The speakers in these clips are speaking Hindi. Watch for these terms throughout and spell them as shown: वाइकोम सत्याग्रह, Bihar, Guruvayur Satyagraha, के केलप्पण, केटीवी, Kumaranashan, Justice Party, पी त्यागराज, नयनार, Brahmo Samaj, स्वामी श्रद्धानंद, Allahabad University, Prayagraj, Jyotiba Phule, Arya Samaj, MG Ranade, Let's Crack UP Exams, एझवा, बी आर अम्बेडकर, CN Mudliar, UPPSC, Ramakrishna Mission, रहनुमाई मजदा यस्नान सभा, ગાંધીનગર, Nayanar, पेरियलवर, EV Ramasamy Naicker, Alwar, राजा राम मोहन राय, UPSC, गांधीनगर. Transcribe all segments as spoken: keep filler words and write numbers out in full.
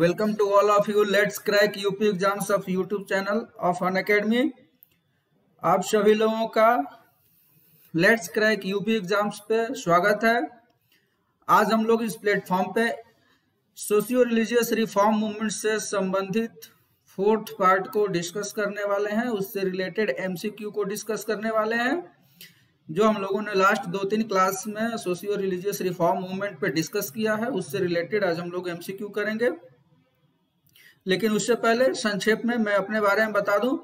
Welcome to all of you. Let's crack UP exams of YouTube channel of Unacademy. आप सभी लोगों का लेट्स क्रैक यूपी एग्जाम्स पे स्वागत है। आज हम लोग इस प्लेटफॉर्म पे सोशियो रिलीजियस रिफॉर्म मूवमेंट से संबंधित फोर्थ पार्ट को डिस्कस करने वाले हैं, उससे रिलेटेड एमसीक्यू को डिस्कस करने वाले हैं जो हम लोगों ने लास्ट दो तीन क्लास में सोशियो रिलीजियस रिफॉर्म मूवमेंट पे डिस्कस किया है, उससे रिलेटेड आज हम लोग एमसीक्यू करेंगे। लेकिन उससे पहले संक्षेप में मैं अपने बारे में बता दूं।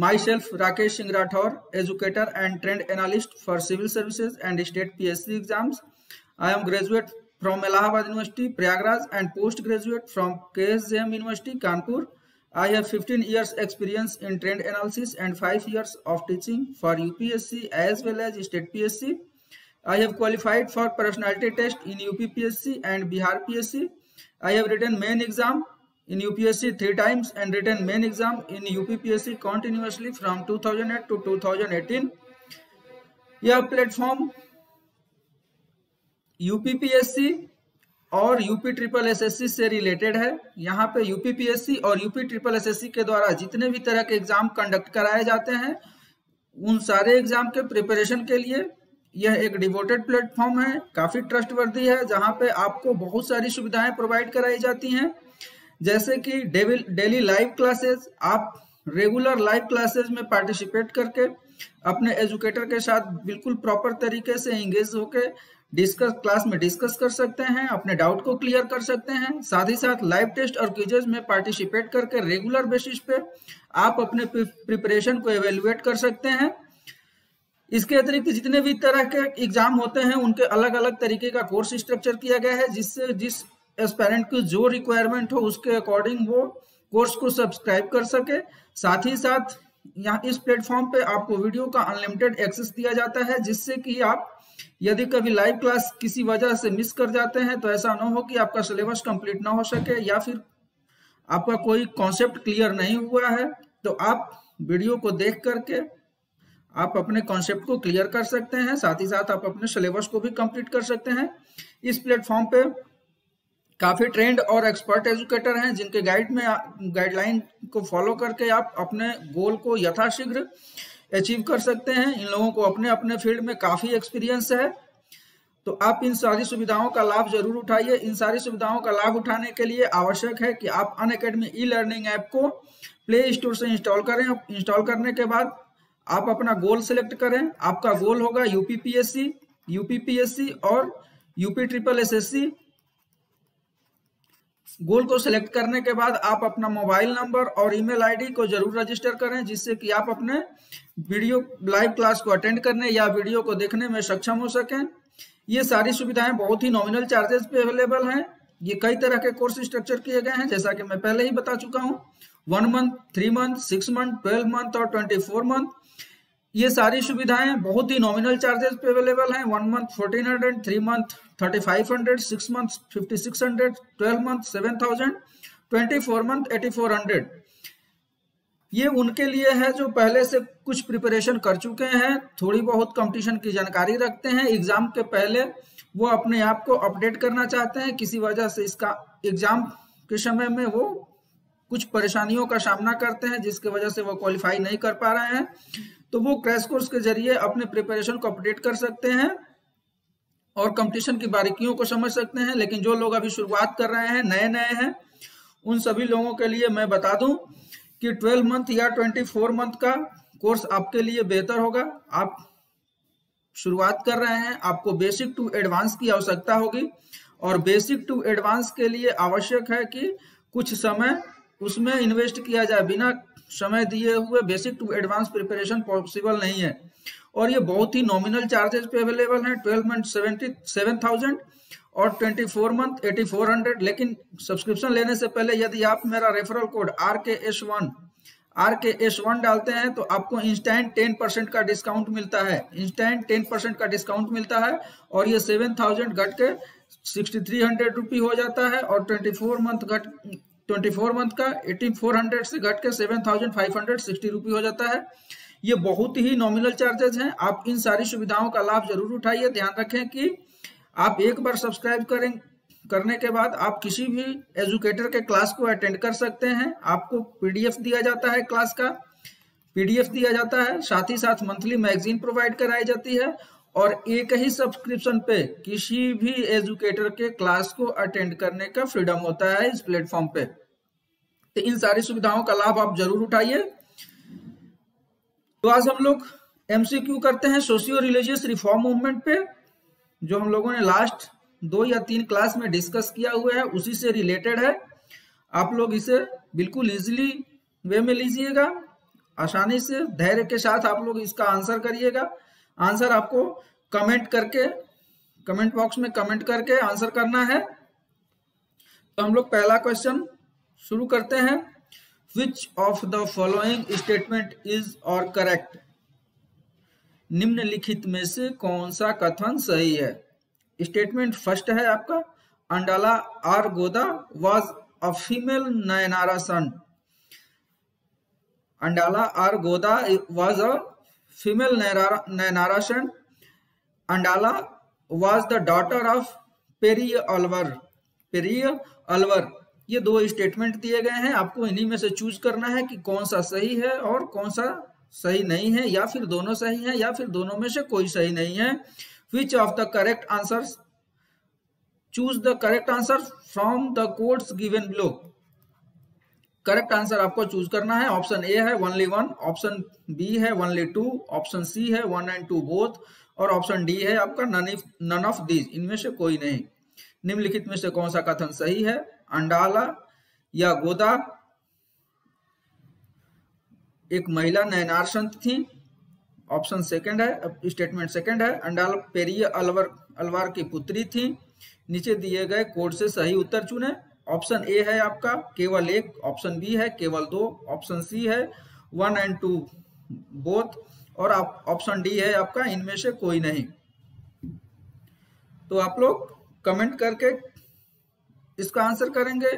Myself Rakesh Singh Rathore, educator and trend analyst for civil services and state PSC exams. I am graduate from Allahabad university Prayagraj and post graduate from KSJM university Kanpur. I have fifteen years experience in trend analysis and five years of teaching for UPSC as well as state PSC. I have qualified for personality test in UPPSC and Bihar PSC. I have written main exam in U P P S C three times and written main exam in U P P S C continuously from two thousand eight to twenty eighteen. यह platform U P P S C और UP triple S S C से रिलेटेड है। यहाँ पे U P P S C और UP triple S S C के द्वारा जितने भी तरह के एग्जाम कंडक्ट कराए जाते हैं उन सारे एग्जाम के प्रिपरेशन के लिए यह एक डिवोटेड प्लेटफॉर्म है, काफी ट्रस्टवर्दी है, जहाँ पे आपको बहुत सारी सुविधाएं प्रोवाइड कराई जाती हैं, जैसे कि डेली लाइव क्लासेस। आप रेगुलर लाइव क्लासेस में पार्टिसिपेट करके अपने एजुकेटर के साथ बिल्कुल प्रॉपर तरीके से एंगेज होकर डिस्कस क्लास में डिस्कस कर सकते हैं, अपने डाउट को क्लियर कर सकते हैं। साथ ही साथ लाइव टेस्ट और क्विजेज में पार्टिसिपेट करके रेगुलर बेसिस पे आप अपने प्रिपरेशन को एवेल्युएट कर सकते हैं। इसके अतिरिक्त जितने भी तरह के एग्जाम होते हैं उनके अलग अलग तरीके का कोर्स स्ट्रक्चर किया गया है, जिससे जिस एस्पेरेंट की जो रिक्वायरमेंट हो उसके अकॉर्डिंग वो कोर्स को सब्सक्राइब कर सके। साथ ही साथ यहाँ इस प्लेटफॉर्म पे आपको वीडियो का अनलिमिटेड एक्सेस दिया जाता है, जिससे कि आप यदि कभी लाइव क्लास किसी वजह से मिस कर जाते हैं तो ऐसा ना हो कि आपका सिलेबस कंप्लीट ना हो सके या फिर आपका कोई कॉन्सेप्ट क्लियर नहीं हुआ है, तो आप वीडियो को देख करके आप अपने कॉन्सेप्ट को क्लियर कर सकते हैं। साथ ही साथ आप अपने सिलेबस को भी कंप्लीट कर सकते हैं। इस प्लेटफॉर्म पे काफी ट्रेंड और एक्सपर्ट एजुकेटर हैं जिनके गाइड में गाइडलाइन को फॉलो करके आप अपने गोल को यथाशीघ्र अचीव कर सकते हैं। इन लोगों को अपने अपने फील्ड में काफी एक्सपीरियंस है, तो आप इन सारी सुविधाओं का लाभ जरूर उठाइए। इन सारी सुविधाओं का लाभ उठाने के लिए आवश्यक है कि आप अनअकैडमी ई लर्निंग ऐप को प्ले स्टोर से इंस्टॉल करें। इंस्टॉल करने के बाद आप अपना गोल सेलेक्ट करें। आपका गोल होगा यूपीपीएससी, यूपीपीएससी और UP triple S S C. Goal को सिलेक्ट करने के बाद आप अपना मोबाइल नंबर और ईमेल आईडी को जरूर रजिस्टर करें, जिससे कि आप अपने वीडियो लाइव क्लास को अटेंड करने या वीडियो को देखने में सक्षम हो सकें। ये सारी सुविधाएं बहुत ही नॉमिनल चार्जेस पे अवेलेबल हैं। ये कई तरह के कोर्स स्ट्रक्चर किए गए हैं, जैसा कि मैं पहले ही बता चुका हूँ। One month, three month, six month, twelve month और ट्वेंटी फोर मंथ। ये सारी सुविधाएं बहुत ही नॉमिनल चार्जेस पे अवेलेबल हैं। One month fourteen hundred, three month thirty five hundred, six month fifty six hundred, twelve month seven thousand, twenty four month eighty four hundred. ये उनके लिए है जो पहले से कुछ प्रिपरेशन कर चुके हैं, थोड़ी बहुत कंपटीशन की जानकारी रखते हैं। एग्जाम के पहले वो अपने आप को अपडेट करना चाहते हैं, किसी वजह से इसका एग्जाम के समय में वो कुछ परेशानियों का सामना करते हैं जिसकी वजह से वो क्वालिफाई नहीं कर पा रहे हैं, तो वो क्रैश कोर्स के जरिए अपने प्रिपरेशन को अपडेट कर सकते हैं और कंपटीशन की बारीकियों को समझ सकते हैं। लेकिन जो लोग अभी शुरुआत कर रहे हैं, नए नए हैं, उन सभी लोगों के लिए मैं बता दूं कि ट्वेल्व मंथ या ट्वेंटी फोर मंथ का कोर्स आपके लिए बेहतर होगा। आप शुरुआत कर रहे हैं, आपको बेसिक टू एडवांस की आवश्यकता होगी और बेसिक टू एडवांस के लिए आवश्यक है कि कुछ समय उसमें इन्वेस्ट किया जाए। बिना समय दिए हुए basic to advance preparation possible नहीं है और ये बहुत ही नॉमिनल चार्जेस पे अवेलेबल हैं। Twelve month seventy seven thousand और twenty four month eighty four hundred. लेकिन सब्सक्रिप्शन लेने से पहले यदि आप मेरा referral code R K S one R K S one डालते हैं तो आपको इंस्टेंट टेन परसेंट का डिस्काउंट मिलता है, इंस्टेंट टेन परसेंट का डिस्काउंट मिलता है और ये सेवन थाउजेंड घट के सिक्सटी थ्री हंड्रेड रुपी हो जाता है और ट्वेंटी फोर मंथ घट ट्वेंटी फोर मंथ का एटी फोर हंड्रेड से घट के seven thousand five hundred sixty रुपये हो जाता है। ये बहुत ही नॉमिनल चार्जेस हैं। आप इन सारी सुविधाओं का लाभ जरूर उठाइए। ध्यान रखें कि आप एक बार सब्सक्राइब करें करने के बाद आप किसी भी एजुकेटर के क्लास को अटेंड कर सकते हैं। आपको पीडीएफ दिया जाता है, क्लास का पीडीएफ दिया जाता है, साथ ही साथ मंथली मैगजीन प्रोवाइड कराई जाती है और एक ही सब्सक्रिप्शन पे किसी भी एजुकेटर के क्लास को अटेंड करने का फ्रीडम होता है इस प्लेटफॉर्म पे। तो इन सारी सुविधाओं का लाभ आप जरूर उठाइए। तो आज हम लोग एमसीक्यू करते हैं सोशियो रिलीजियस रिफॉर्म मूवमेंट पे, जो हम लोगों ने लास्ट दो या तीन क्लास में डिस्कस किया हुआ है, उसी से रिलेटेड है। आप लोग इसे बिल्कुल इजीली वे में लीजिएगा, आसानी से धैर्य के साथ आप लोग इसका आंसर करिएगा। आंसर आपको कमेंट करके, कमेंट बॉक्स में कमेंट करके आंसर करना है। तो हम लोग पहला क्वेश्चन शुरू करते हैं। Which of the following statement is और करेक्ट? निम्नलिखित में से कौन सा कथन सही है? स्टेटमेंट फर्स्ट है आपका, अंडाला or Goda was a female नयनारा saint. अंडाला or Goda was a female नयनारा saint. अंडाला was the daughter of पेरियलवर। पेरियलवर, ये दो स्टेटमेंट दिए गए हैं, आपको इन्हीं में से चूज करना है कि कौन सा सही है और कौन सा सही नहीं है, या फिर दोनों सही है या फिर दोनों में से कोई सही नहीं है। Which of the correct answers? Choose the correct answer from the quotes given below. Correct answer आपको चूज करना है। ऑप्शन ए है ओनली वन, ऑप्शन बी है ओनली टू, ऑप्शन सी है वन एंड टू बोथ, और ऑप्शन डी है आपका नन ऑफ दीज, इनमें से कोई नहीं। निम्नलिखित में से कौन सा कथन सही है? अंडाला या गोदा एक महिला नयनार संत थी, ऑप्शन सेकंड है, स्टेटमेंट सेकंड है। अंडाल पेरिय अलवर अलवार की पुत्री थी। नीचे दिए गए कोड से सही उत्तर चुने। ऑप्शन ए है आपका केवल एक, ऑप्शन बी है केवल दो, ऑप्शन सी है वन एंड टू बोथ, और ऑप्शन डी है आपका इनमें से कोई नहीं। तो आप लोग कमेंट करके इसका आंसर करेंगे।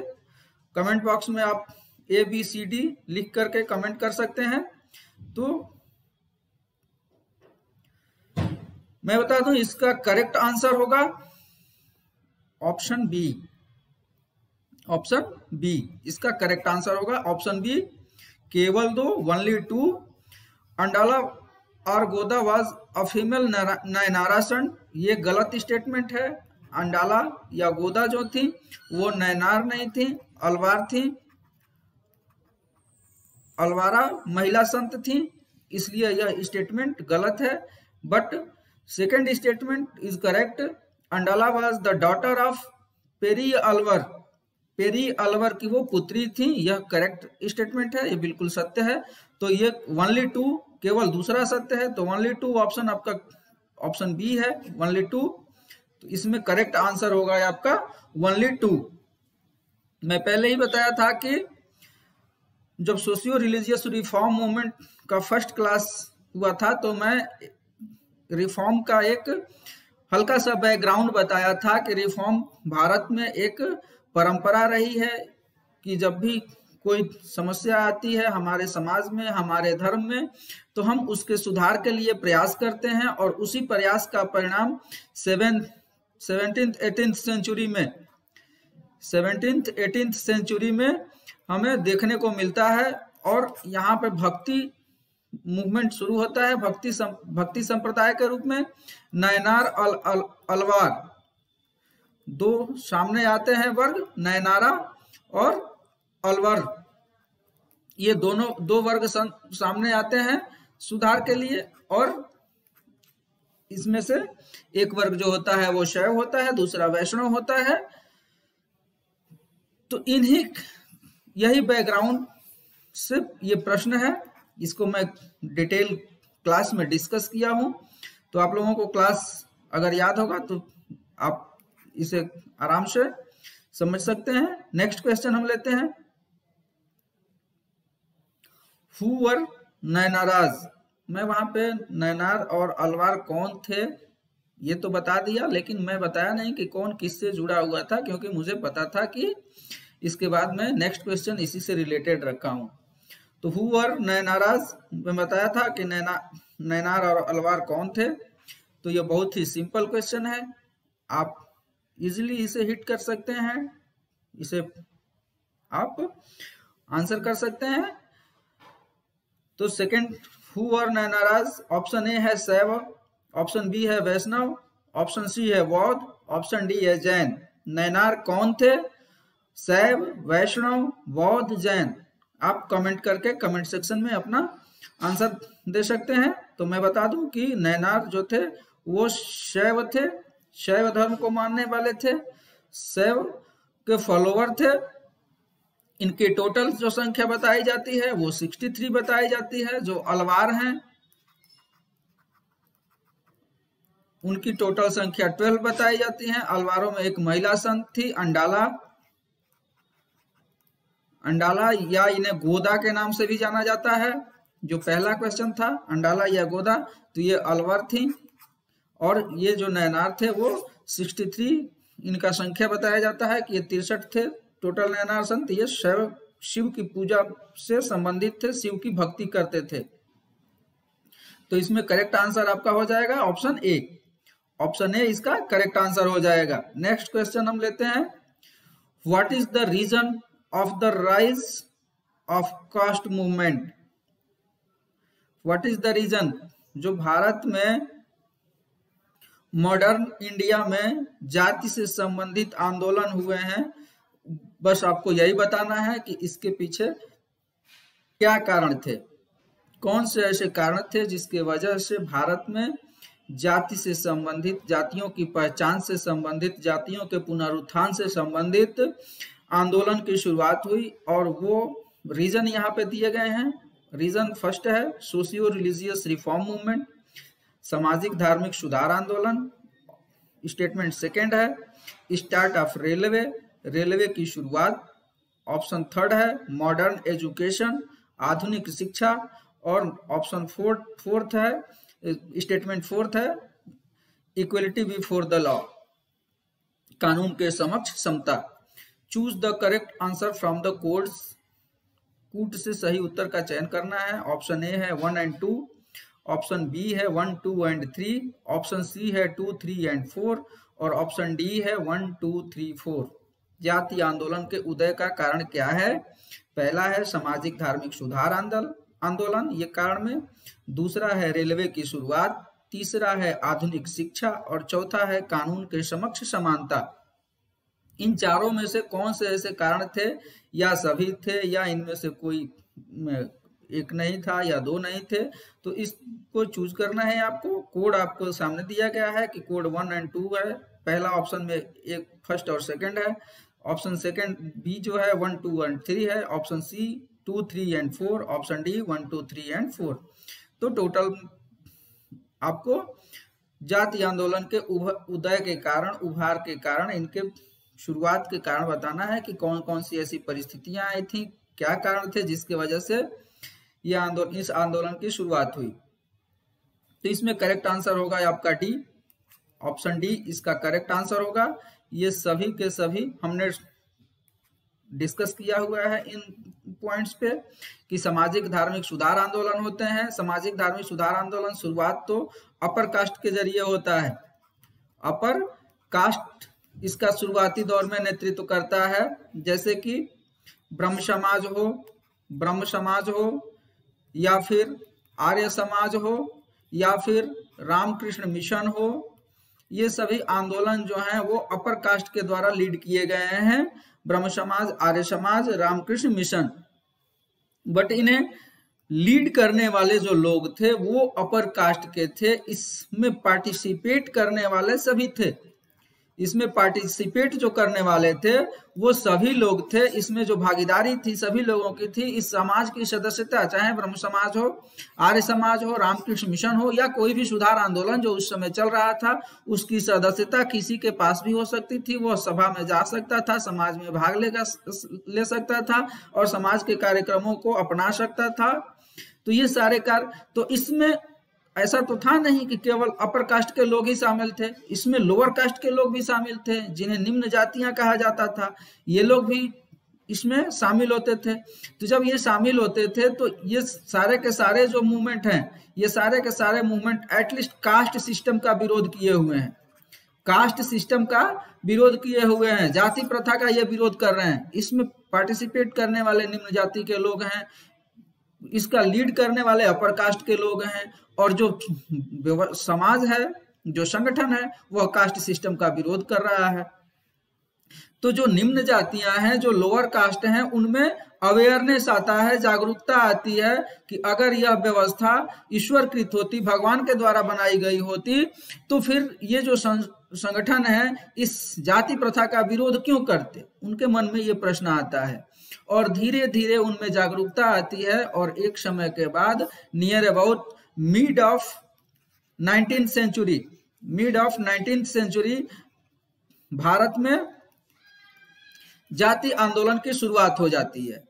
कमेंट बॉक्स में आप ए बी सी डी लिख करके कमेंट कर सकते हैं। तो मैं बता दूं, इसका करेक्ट आंसर होगा ऑप्शन बी। ऑप्शन बी इसका करेक्ट आंसर होगा, ऑप्शन बी केवल दो ओनली टू। अंडाला और गोदा वाज अ फीमेल नयनारासन, ये गलत स्टेटमेंट है। अंडाला या गोदा जो थी वो नयनार नहीं थी, अलवार थी। अलवारा महिला संत थी, इसलिए यह स्टेटमेंट गलत है। But second statement is correct. अंडाला was the daughter of पेरियलवर। पेरियलवर की वो पुत्री थी, यह करेक्ट स्टेटमेंट है, ये बिल्कुल सत्य है। तो ये ओनली टू केवल दूसरा सत्य है, तो ओनली टू ऑप्शन आपका ऑप्शन बी है, ओनली टू। तो इसमें करेक्ट आंसर होगा आपका ओनली टू। मैं पहले ही बताया था कि जब सोशियो रिलीजियस रिफॉर्म मूवमेंट का फर्स्ट क्लास हुआ था तो मैं रिफॉर्म का एक हल्का सा बैकग्राउंड बताया था कि रिफॉर्म भारत में एक परंपरा रही है कि जब भी कोई समस्या आती है हमारे समाज में, हमारे धर्म में, तो हम उसके सुधार के लिए प्रयास करते हैं और उसी प्रयास का परिणाम सेवेंथ सेवेंटीन्थ एटीन्थ सेंचुरी में सेवेंटीन्थ एटीन्थ सेंचुरी में हमें देखने को मिलता है। और यहाँ पे भक्ति मूवमेंट शुरू होता है, भक्ति सं, भक्ति संप्रदाय के रूप में। नयनार अल, अल, अलवार दो सामने आते हैं वर्ग, नयनारा और अलवर, ये दोनों दो वर्ग सामने आते हैं सुधार के लिए। और इसमें से एक वर्ग जो होता है वो शैव होता है, दूसरा वैष्णव होता है। तो इन्हीं यही बैकग्राउंड से ये प्रश्न है, इसको मैं डिटेल क्लास में डिस्कस किया हूं। तो आप लोगों को क्लास अगर याद होगा तो आप इसे आराम से समझ सकते हैं। नेक्स्ट क्वेश्चन हम लेते हैं। Who were Nayanars? मैं वहां पे नयनार और अलवार कौन थे ये तो बता दिया, लेकिन मैं बताया नहीं कि कौन किससे जुड़ा हुआ था, क्योंकि मुझे पता था कि इसके बाद मैं नेक्स्ट क्वेश्चन इसी से रिलेटेड रखा हूं। तो हु और नयनाराज में बताया था कि नैना नयनार और अलवार कौन थे। तो यह बहुत ही सिंपल क्वेश्चन है, आप इजिली इसे हिट कर सकते हैं, इसे आप आंसर कर सकते हैं। तो second who are Nayanars, option A है शैव, ऑप्शन बी है वैष्णव, ऑप्शन सी है बौद्ध, ऑप्शन डी है जैन। नयनार कौन थे? शैव, वैष्णव, बौद्ध, जैन। आप कमेंट करके कमेंट सेक्शन में अपना आंसर दे सकते हैं। तो मैं बता दूं कि नयनार जो थे वो शैव थे, शैव धर्म को मानने वाले थे, शैव के फॉलोवर थे। इनकी टोटल जो संख्या बताई जाती है वो तिरसठ बताई जाती है। जो अलवार हैं उनकी टोटल संख्या बारह बताई जाती है। अलवारों में एक महिला संत थी अंडाला, अंडाला या इन्हें गोदा के नाम से भी जाना जाता है। जो पहला क्वेश्चन था अंडाला या गोदा, तो ये अलवर थी। और ये जो नयनार थे वो तिरसठ इनका संख्या बताया जाता है कि ये तिरसठ थे टोटल नयनार संत। ये शैव शिव की पूजा से संबंधित थे, शिव की भक्ति करते थे। तो इसमें करेक्ट आंसर आपका हो जाएगा ऑप्शन ए, ऑप्शन ए इसका करेक्ट आंसर हो जाएगा। नेक्स्ट क्वेश्चन हम लेते हैं, what is the reason of the rise of caste movement. What is the reason, जो भारत में मॉडर्न इंडिया में जाति से संबंधित आंदोलन हुए हैं, बस आपको यही बताना है कि इसके पीछे क्या कारण थे, कौन से ऐसे कारण थे जिसके वजह से भारत में जाति से संबंधित, जातियों की पहचान से संबंधित, जातियों के पुनरुत्थान से संबंधित आंदोलन की शुरुआत हुई। और वो रीजन यहाँ पे दिए गए हैं। रीजन फर्स्ट है सोशियो रिलीजियस रिफॉर्म मूवमेंट, सामाजिक धार्मिक सुधार आंदोलन। स्टेटमेंट सेकेंड है स्टार्ट ऑफ रेलवे, रेलवे की शुरुआत। ऑप्शन थर्ड है मॉडर्न एजुकेशन, आधुनिक शिक्षा। और ऑप्शन फोर्थ फोर्थ है स्टेटमेंट फोर्थ है इक्वलिटी बिफोर द लॉ, कानून के समक्ष समता। Choose the correct answer from the codes, कूट से सही उत्तर का चयन करना है। ऑप्शन ए है one and two, option B है one two and three, option C है टू थ्री एंड फोर, और ऑप्शन डी है वन टू थ्री फोर। जाति आंदोलन के उदय का कारण क्या है? पहला है सामाजिक धार्मिक सुधार आंदोलन, ये कारण में। दूसरा है रेलवे की शुरुआत, तीसरा है आधुनिक शिक्षा, और चौथा है कानून के समक्ष समानता। इन चारों में से कौन से ऐसे कारण थे, या सभी थे, या इनमें से कोई एक नहीं था, या दो नहीं थे? तो इसको चूज करना है आपको। कोड आपको सामने दिया गया है कि कोड वन एंड टू है। पहला ऑप्शन में एक फर्स्ट और सेकंड है, ऑप्शन सेकंड बी जो है वन टू एंड थ्री है, option C two three and four, option D one two three and four. तो टोटल आपको जाति आंदोलन के उदय के कारण, उभार के कारण, इनके शुरुआत के कारण बताना है कि कौन कौन सी ऐसी परिस्थितियां आई थी, क्या कारण थे जिसके वजह से यह आंदोलन, इस आंदोलन की शुरुआत हुई। तो इसमें करेक्ट आंसर होगा आपका डी, ऑप्शन डी इसका करेक्ट आंसर होगा। ये सभी के सभी हमने डिस्कस किया हुआ है इन पॉइंट्स पे कि सामाजिक धार्मिक सुधार आंदोलन होते हैं। सामाजिक धार्मिक सुधार आंदोलन शुरुआत तो अपर कास्ट के जरिए होता है। अपर कास्ट इसका शुरुआती दौर में नेतृत्व करता है, जैसे कि ब्रह्म समाज हो, ब्रह्म समाज हो, या फिर आर्य समाज हो, या फिर रामकृष्ण मिशन हो। ये सभी आंदोलन जो हैं वो अपर कास्ट के द्वारा लीड किए गए हैं, ब्रह्म समाज, आर्य समाज, रामकृष्ण मिशन। बट इन्हें लीड करने वाले जो लोग थे वो अपर कास्ट के थे। इसमें पार्टिसिपेट करने वाले सभी थे, इसमें पार्टिसिपेट जो करने वाले थे वो सभी लोग थे। इसमें जो भागीदारी थी सभी लोगों की थी। इस समाज की सदस्यता, चाहे ब्रह्म समाज हो, आर्य समाज हो, रामकृष्ण मिशन हो, या कोई भी सुधार आंदोलन जो उस समय चल रहा था, उसकी सदस्यता किसी के पास भी हो सकती थी। वह सभा में जा सकता था, समाज में भाग लेगा ले सकता था, और समाज के कार्यक्रमों को अपना सकता था। तो ये सारे कार्य, तो इसमें ऐसा तो था नहीं कि केवल अपर कास्ट के लोग ही शामिल थे, इसमें लोअर कास्ट के लोग भी शामिल थे, जिन्हें निम्न जातियां कहा जाता था, ये लोग भी इसमें शामिल होते थे। तो जब ये शामिल होते थे तो ये सारे के सारे जो मूवमेंट हैं, ये सारे के सारे मूवमेंट एटलीस्ट कास्ट सिस्टम का विरोध किए हुए हैं। कास्ट सिस्टम का विरोध किए हुए हैं, जाति प्रथा का ये विरोध कर रहे हैं। इसमें पार्टिसिपेट करने वाले निम्न जाति के लोग हैं, इसका लीड करने वाले अपर कास्ट के लोग हैं, और जो समाज है, जो संगठन है, वह कास्ट सिस्टम का विरोध कर रहा है। तो जो निम्न जातियां हैं, जो लोअर कास्ट हैं, उनमें अवेयरनेस आता है, जागरूकता आती है कि अगर यह व्यवस्था ईश्वर कृत होती, भगवान के द्वारा बनाई गई होती, तो फिर ये जो संगठन है इस जाति प्रथा का विरोध क्यों करते, उनके मन में ये प्रश्न आता है और धीरे धीरे उनमें जागरूकता आती है। और एक समय के बाद near about mid of nineteen century mid of nineteen century Bharat में जाति आंदोलन की शुरुआत हो जाती है।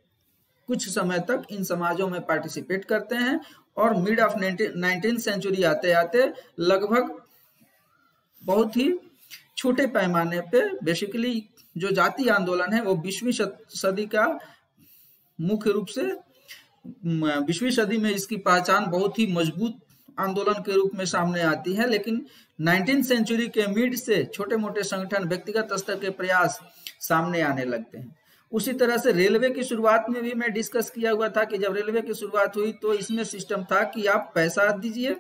कुछ समय तक इन समाजों में पार्टिसिपेट करते हैं और मिड ऑफ नाइनटीन सेंचुरी आते आते लगभग बहुत ही छोटे पैमाने पे बेसिकली जो जाति आंदोलन है वो बीसवीं सदी का मुख्य रूप से बीसवीं सदी में इसकी पहचान बहुत ही मजबूत आंदोलन के रूप में सामने आती है। लेकिन नाइनटीन सेंचुरी के मिड से छोटे मोटे संगठन, व्यक्तिगत स्तर के प्रयास सामने आने लगते हैं। उसी तरह से रेलवे की शुरुआत में भी मैं डिस्कस किया हुआ था कि जब रेलवे की शुरुआत हुई तो इसमें सिस्टम था कि आप पैसा दीजिए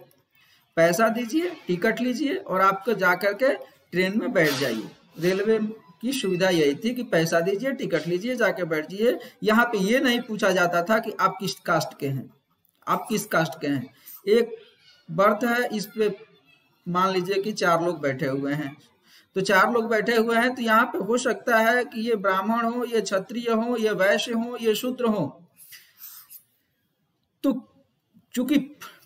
पैसा दीजिए टिकट लीजिए और आपको जाकर के ट्रेन में बैठ जाइए। रेलवे की सुविधा यही थी कि पैसा दीजिए, टिकट लीजिए, जाके बैठ जाइए। यहाँ पे ये नहीं पूछा जाता था कि आप किस कास्ट के हैं, आप किस कास्ट के हैं। एक बर्थ है, इस पे मान लीजिए कि चार लोग बैठे हुए हैं, तो चार लोग बैठे हुए हैं तो यहाँ पे हो सकता है कि ये ब्राह्मण हो, ये क्षत्रिय हो, ये वैश्य हो, ये शूद्र हो। तो चूंकि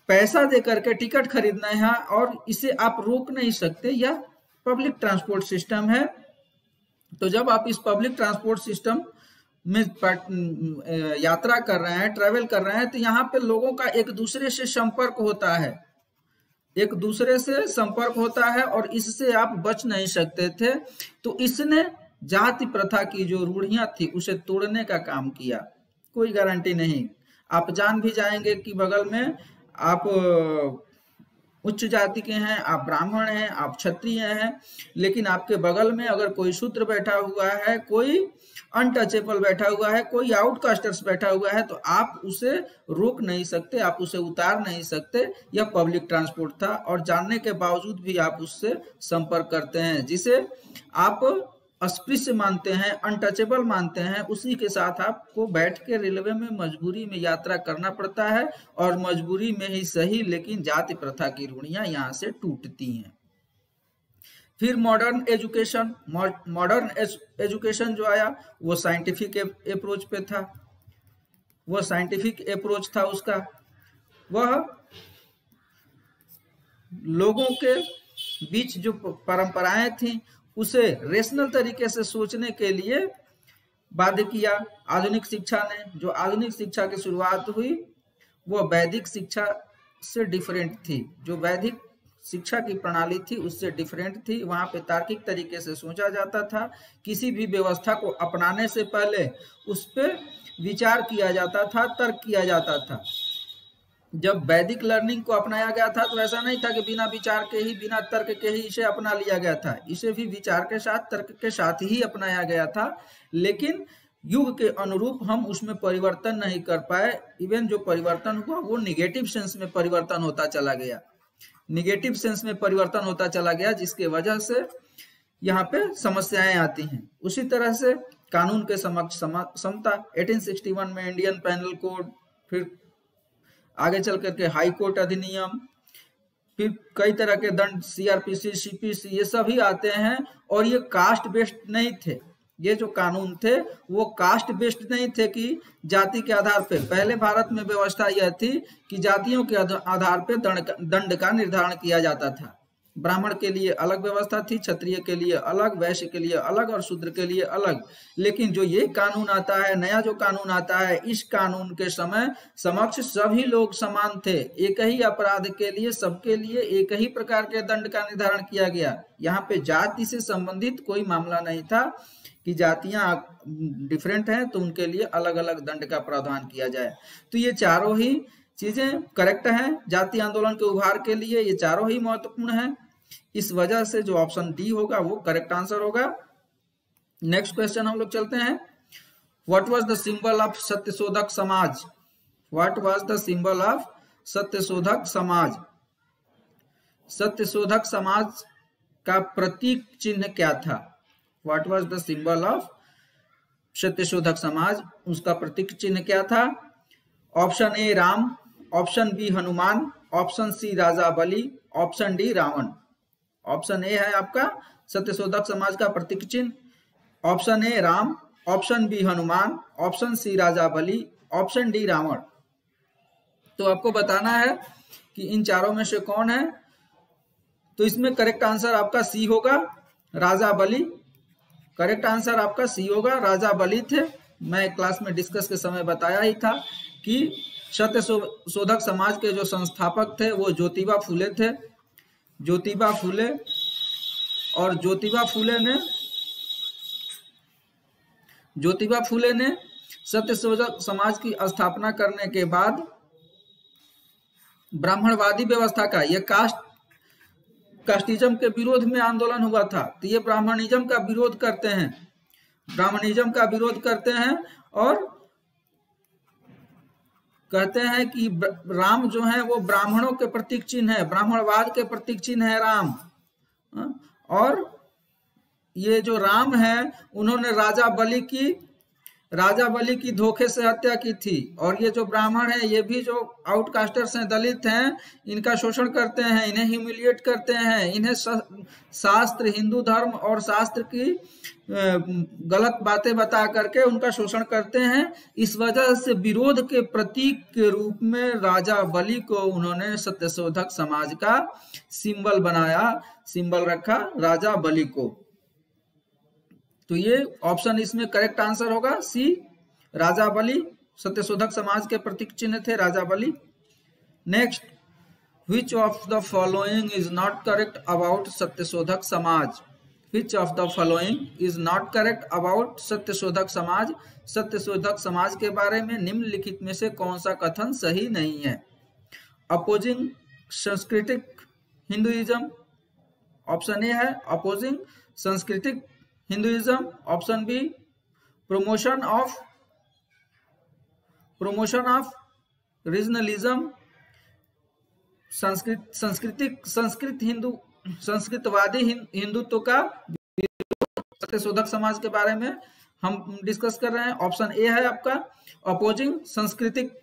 पैसा दे करके टिकट खरीदना है और इसे आप रोक नहीं सकते, यह पब्लिक ट्रांसपोर्ट सिस्टम है। तो जब आप इस पब्लिक ट्रांसपोर्ट सिस्टम में यात्रा कर रहे हैं, ट्रेवल कर रहे हैं, तो यहाँ पे लोगों का एक दूसरे से संपर्क होता है, एक दूसरे से संपर्क होता है और इससे आप बच नहीं सकते थे। तो इसने जाति प्रथा की जो रूढ़ियां थी उसे तोड़ने का काम किया। कोई गारंटी नहीं, आप जान भी जाएंगे कि बगल में आप उच्च जाति के हैं, आप ब्राह्मण हैं, आप क्षत्रिय हैं, लेकिन आपके बगल में अगर कोई शूद्र बैठा हुआ है, कोई अनटचेबल बैठा हुआ है, कोई आउटकास्टर्स बैठा हुआ है, तो आप उसे रोक नहीं सकते, आप उसे उतार नहीं सकते। यह पब्लिक ट्रांसपोर्ट था और जानने के बावजूद भी आप उससे संपर्क करते हैं, जिसे आप अस्पृश्य मानते हैं, अनटचेबल मानते हैं, उसी के साथ आपको बैठ के रेलवे में मजबूरी में यात्रा करना पड़ता है। और मजबूरी में ही सही, लेकिन जाति प्रथा की रूढ़ियां यहाँ से टूटती हैं। फिर मॉडर्न एजुकेशन मॉडर्न एजुकेशन जो आया वो साइंटिफिक अप्रोच पे था, वो साइंटिफिक अप्रोच था उसका। वह लोगों के बीच जो परंपराएं थी उसे रेशनल तरीके से सोचने के लिए बाध्य किया आधुनिक शिक्षा ने। जो आधुनिक शिक्षा की शुरुआत हुई वह वैदिक शिक्षा से डिफरेंट थी, जो वैदिक शिक्षा की प्रणाली थी उससे डिफरेंट थी। वहाँ पे तार्किक तरीके से सोचा जाता था, किसी भी व्यवस्था को अपनाने से पहले उस पर विचार किया जाता था, तर्क किया जाता था। जब वैदिक लर्निंग को अपनाया गया था तो ऐसा नहीं था कि बिना विचार के ही, बिना तर्क के ही इसे अपना लिया गया था, इसे भी विचार के साथ, तर्क के साथ ही अपनाया गया था। लेकिन युग के अनुरूप हम उसमें परिवर्तन नहीं कर पाए। इवन जो परिवर्तन हुआ वो निगेटिव सेंस में परिवर्तन होता चला गया निगेटिव सेंस में परिवर्तन होता चला गया जिसके वजह से यहाँ पे समस्याएं आती हैं। उसी तरह से कानून के समक्ष समता, अठारह सौ इकसठ में इंडियन पैनल कोड, फिर आगे चल करके हाई कोर्ट अधिनियम, फिर कई तरह के दंड, सीआरपीसी, सीपीसी, ये सभी आते हैं। और ये कास्ट बेस्ड नहीं थे, ये जो कानून थे वो कास्ट बेस्ड नहीं थे कि जाति के आधार पे। पहले भारत में व्यवस्था यह थी कि जातियों के आधार पे दंड दंड का निर्धारण किया जाता था। ब्राह्मण के लिए अलग व्यवस्था थी, क्षत्रिय के लिए अलग, वैश्य के लिए अलग और शूद्र के लिए अलग। लेकिन जो ये कानून आता है, नया जो कानून आता है, इस कानून के समय समक्ष सभी लोग समान थे। एक ही अपराध के लिए सबके लिए एक ही प्रकार के दंड का निर्धारण किया गया। यहाँ पे जाति से संबंधित कोई मामला नहीं था कि जातियां डिफरेंट हैं तो उनके लिए अलग अलग दंड का प्रावधान किया जाए। तो ये चारों ही चीजें करेक्ट हैं जाति आंदोलन के उभार के लिए, ये चारों ही महत्वपूर्ण हैं। इस वजह से जो ऑप्शन डी होगा वो करेक्ट आंसर होगा। नेक्स्ट क्वेश्चन हम लोग चलते हैं। What was the symbol of Satyashodhak Samaj? What was the symbol of Satyashodhak Samaj? Satyashodhak Samaj का प्रतीक चिन्ह क्या था? What was the symbol of Satyashodhak Samaj, उसका प्रतीक चिन्ह क्या था? Option A Ram, option B Hanuman, option C Raja Bali, option D Ravan. Option A है आपका सत्यशोधक समाज का प्रतीक चिन्ह, option A Ram, option B Hanuman, option C Raja Bali, option D Ravan. तो आपको बताना है कि इन चारों में से कौन है। तो इसमें करेक्ट आंसर आपका सी होगा, राजा बलि। करेक्ट आंसर आपका सी होगा, राजा बलि थे। मैं क्लास में डिस्कस के समय बताया ही था कि सत्यशोधक समाज के जो संस्थापक थे वो ज्योतिबा फुले थे। ज्योतिबा फुले, और ज्योतिबा फुले ने ज्योतिबा फुले ने सत्यशोधक समाज की स्थापना करने के बाद ब्राह्मणवादी व्यवस्था का, यह कास्ट कास्टिज्म के विरोध में आंदोलन हुआ था, तो ये ब्राह्मणिज्म का विरोध करते हैं, ब्राह्मणिज्म का विरोध करते हैं और कहते हैं कि राम जो है वो ब्राह्मणों के प्रतीक चिन्ह है, ब्राह्मणवाद के प्रतीक चिन्ह है राम। और ये जो राम है उन्होंने राजा बलि की राजा बलि की धोखे से हत्या की थी, और ये जो ब्राह्मण है ये भी जो आउटकास्टर्स हैं, दलित हैं, इनका शोषण करते हैं, इन्हें ह्यूमिलिएट करते हैं, इन्हें शास्त्र, हिंदू धर्म और शास्त्र की गलत बातें बता करके उनका शोषण करते हैं। इस वजह से विरोध के प्रतीक के रूप में राजा बलि को उन्होंने सत्यशोधक समाज का सिंबल बनाया, सिंबल रखा राजा बलि को। तो ये ऑप्शन इसमें करेक्ट आंसर होगा सी, राजा बलि। सत्यशोधक समाज के प्रतीक चिन्ह थे Raja Bali. Next, which of the following is not correct about Satyashodhak Samaj? Which of the following is not correct about Satyashodhak Samaj? Satyashodhak समाज के बारे में निम्नलिखित में से कौन सा कथन सही नहीं है? अपोजिंग सांस्कृतिक हिंदुइज्म, ऑप्शन ए है अपोजिंग सांस्कृतिक Hinduism, option B promotion of promotion of regionalism, Sanskrit सांस्कृतिक संस्कृत हिंदू संस्कृतवादी हिंदुत्व का विरोध। सत्यशोधक समाज के बारे में हम डिस्कस कर रहे हैं। ऑप्शन ए है आपका अपोजिंग सांस्कृतिक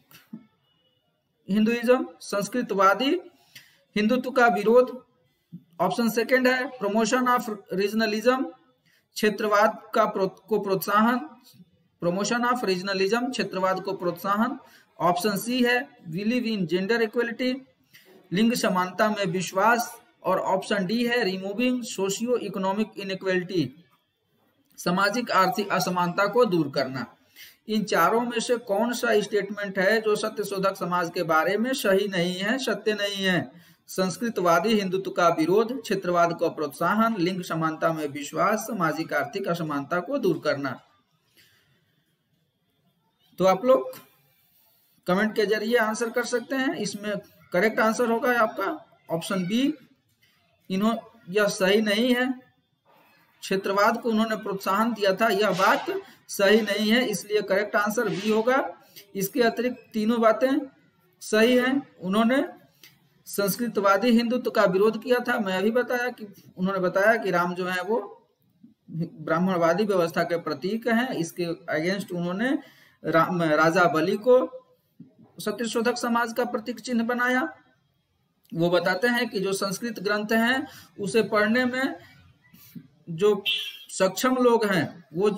हिंदुइज्म, संस्कृतवादी हिंदुत्व का विरोध। ऑप्शन सेकेंड है प्रोमोशन ऑफ रीजनलिज्म, क्षेत्रवाद का को प्रोत्साहन, प्रमोशन ऑफ रीजनलिज्म, क्षेत्रवाद को प्रोत्साहन। ऑप्शन सी है बिलीव इन जेंडर इक्वलिटी, लिंग समानता में विश्वास। और ऑप्शन डी है रिमूविंग सोशियो इकोनॉमिक इनइक्वलिटी, सामाजिक आर्थिक असमानता को दूर करना। इन चारों में से कौन सा स्टेटमेंट है जो सत्यशोधक समाज के बारे में सही नहीं है, सत्य नहीं है? संस्कृतवादी हिंदुत्व का विरोध, क्षेत्रवाद को प्रोत्साहन, लिंग समानता में विश्वास, सामाजिक आर्थिक असमानता को दूर करना। तो आप लोग कमेंट के जरिए आंसर कर सकते हैं। इसमें करेक्ट आंसर होगा आपका ऑप्शन बी, इन्हों यह सही नहीं है, क्षेत्रवाद को उन्होंने प्रोत्साहन दिया था, यह बात सही नहीं है, इसलिए करेक्ट आंसर बी होगा। इसके अतिरिक्त तीनों बातें सही हैं। उन्होंने संस्कृतवादी हिंदुत्व का विरोध किया था, मैं भी बताया कि उन्होंने बताया कि राम जो है वो ब्राह्मणवादी व्यवस्था के प्रतीक हैं, इसके अगेंस्ट उन्होंने राम राजा बलि को सत्यशोधक समाज का प्रतीक चिन्ह बनाया। वो बताते हैं कि जो संस्कृत ग्रंथ हैं उसे पढ़ने में जो सक्षम लोग हैं, वो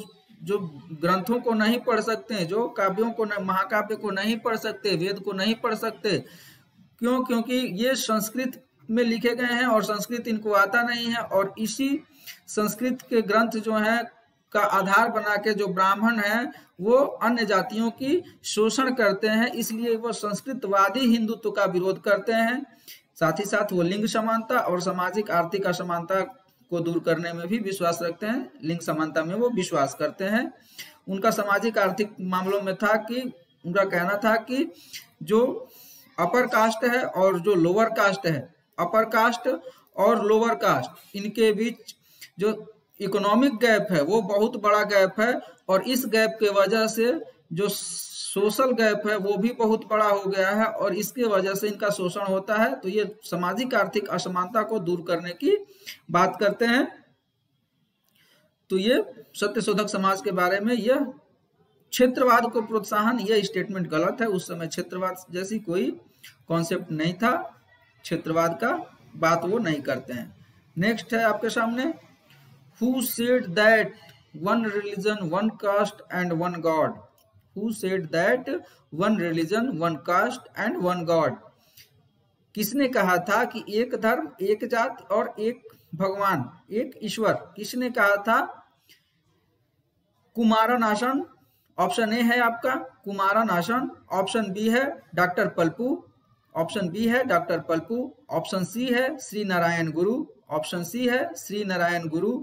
जो ग्रंथों को नहीं पढ़ सकते, जो काव्यों को, महाकाव्य को नहीं पढ़ सकते, वेद को नहीं पढ़ सकते, क्यों? क्योंकि ये संस्कृत में लिखे गए हैं और संस्कृत इनको आता नहीं है, और इसी संस्कृत के ग्रंथ जो है का आधार बना के जो ब्राह्मण हैं वो अन्य जातियों की शोषण करते हैं, इसलिए वो संस्कृतवादी हिंदुत्व का विरोध करते हैं। साथ ही साथ वो लिंग समानता और सामाजिक आर्थिक असमानता को दूर करने में भी विश्वास रखते हैं, लिंग समानता में वो विश्वास करते हैं। उनका सामाजिक आर्थिक मामलों में था कि उनका कहना था कि जो अपर कास्ट है और जो लोअर कास्ट है, अपर कास्ट और लोअर कास्ट, इनके बीच जो इकोनॉमिक गैप है वो बहुत बड़ा गैप है, और इस गैप के वजह से जो सोशल गैप है वो भी बहुत बड़ा हो गया है, और इसके वजह से इनका शोषण होता है। तो ये सामाजिक आर्थिक असमानता को दूर करने की बात करते हैं। तो ये सत्यशोधक समाज के बारे में, यह क्षेत्रवाद को प्रोत्साहन, यह स्टेटमेंट गलत है। उस समय क्षेत्रवाद जैसी कोई कॉन्सेप्ट नहीं था, क्षेत्रवाद का बात वो नहीं करते हैं। नेक्स्ट है आपके सामने, Who said that one religion, one caste and one God? Who said that one religion, one caste and one God? किसने कहा था कि एक धर्म, एक जात और एक भगवान, एक ईश्वर? किसने कहा था? कुमारनाशन ऑप्शन ए है आपका, कुमारनाशन। ऑप्शन बी है डॉक्टर पल्पू, ऑप्शन बी है डॉक्टर पल्पू। ऑप्शन सी है श्री नारायण गुरु, ऑप्शन सी है श्री नारायण गुरु।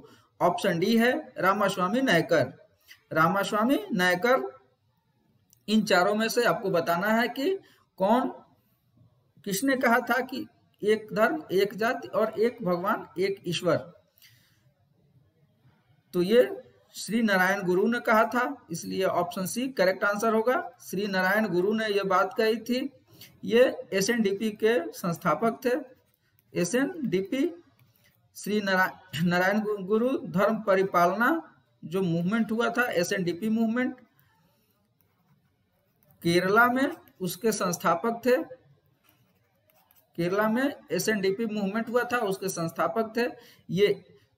ऑप्शन डी है रामास्वामी नायकर, रामास्वामी नायकर। इन चारों में से आपको बताना है कि कौन, किसने कहा था कि एक धर्म, एक जाति और एक भगवान, एक ईश्वर? तो ये श्री नारायण गुरु ने कहा था, इसलिए ऑप्शन सी करेक्ट आंसर होगा। श्री नारायण गुरु ने यह बात कही थी। ये एसएनडीपी के संस्थापक थे। एसएनडीपी श्री नारायण नारायण गुरु धर्म परिपालना जो मूवमेंट हुआ था, एसएनडीपी मूवमेंट, केरला में उसके संस्थापक थे। केरला में एसएनडीपी मूवमेंट हुआ था, उसके संस्थापक थे। ये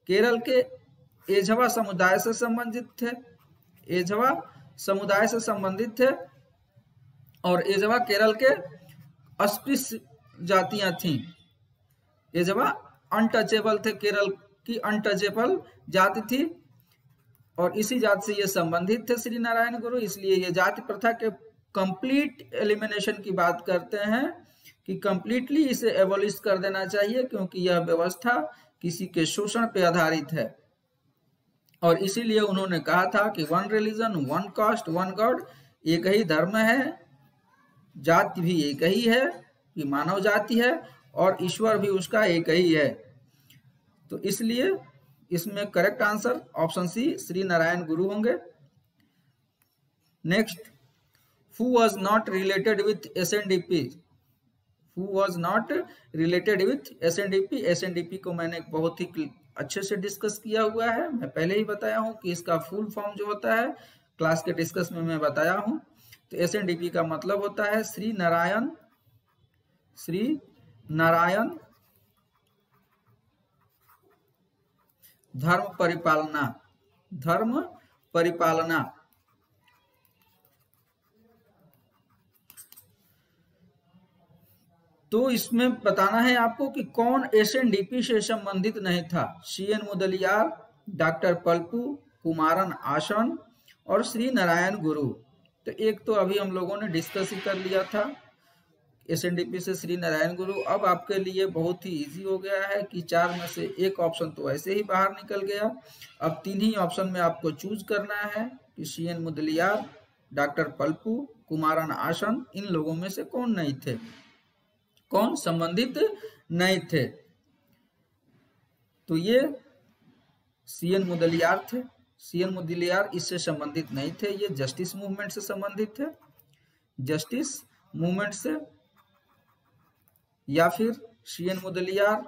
केरल के एझवा समुदाय से संबंधित थे, एझवा समुदाय से संबंधित थे, और एझवा केरल के अस्पृश्य जातियां थीं। एझवा अनटचेबल थे, केरल की अनटचेबल जाति थी, और इसी जाति से ये संबंधित थे श्री नारायण गुरु। इसलिए ये जाति प्रथा के कंप्लीट एलिमिनेशन की बात करते हैं कि कंप्लीटली इसे एबोलिश कर देना चाहिए, क्योंकि यह व्यवस्था किसी के शोषण पे आधारित है। और इसीलिए उन्होंने कहा था कि one religion, one caste, one god, एक ही धर्म है, जाति भी एक ही है कि मानव जाति है, और ईश्वर भी उसका एक ही है। तो इसलिए इसमें correct answer option C Shri Narayan Guru होंगे। Next, who was not related with SNDP, who was not related with SNDP. SNDP को मैंने बहुत ही अच्छे से डिस्कस किया हुआ है, मैं पहले ही बताया हूँ कि इसका फुल फॉर्म जो होता है, क्लास के डिस्कस में मैं बताया हूँ। तो एसएनडीपी का मतलब होता है श्री नारायण, श्री नारायण धर्म परिपालना, धर्म परिपालना। तो इसमें बताना है आपको कि कौन एसएनडीपी से संबंधित नहीं था। सीएन मुदलियार, डॉक्टर पल्पू, कुमारन आसन और श्री नारायण गुरु। तो एक तो अभी हम लोगों ने डिस्कस ही कर लिया था एसएनडीपी से श्री नारायण गुरु। अब आपके लिए बहुत ही इजी हो गया है कि चार में से एक ऑप्शन तो ऐसे ही बाहर निकल गया। अब तीन ही ऑप्शन में आपको चूज करना है कि सीएन मुदलियार, डॉक्टर पल्पू, कुमारन आसन, इन लोगों में से कौन नहीं थे, कौन संबंधित नहीं थे। तो ये सीएन मुदलियार थे, सीएन मुदलियार इससे संबंधित नहीं थे, ये जस्टिस मूवमेंट से संबंधित थे, जस्टिस मूवमेंट से। या फिर CN Mudaliar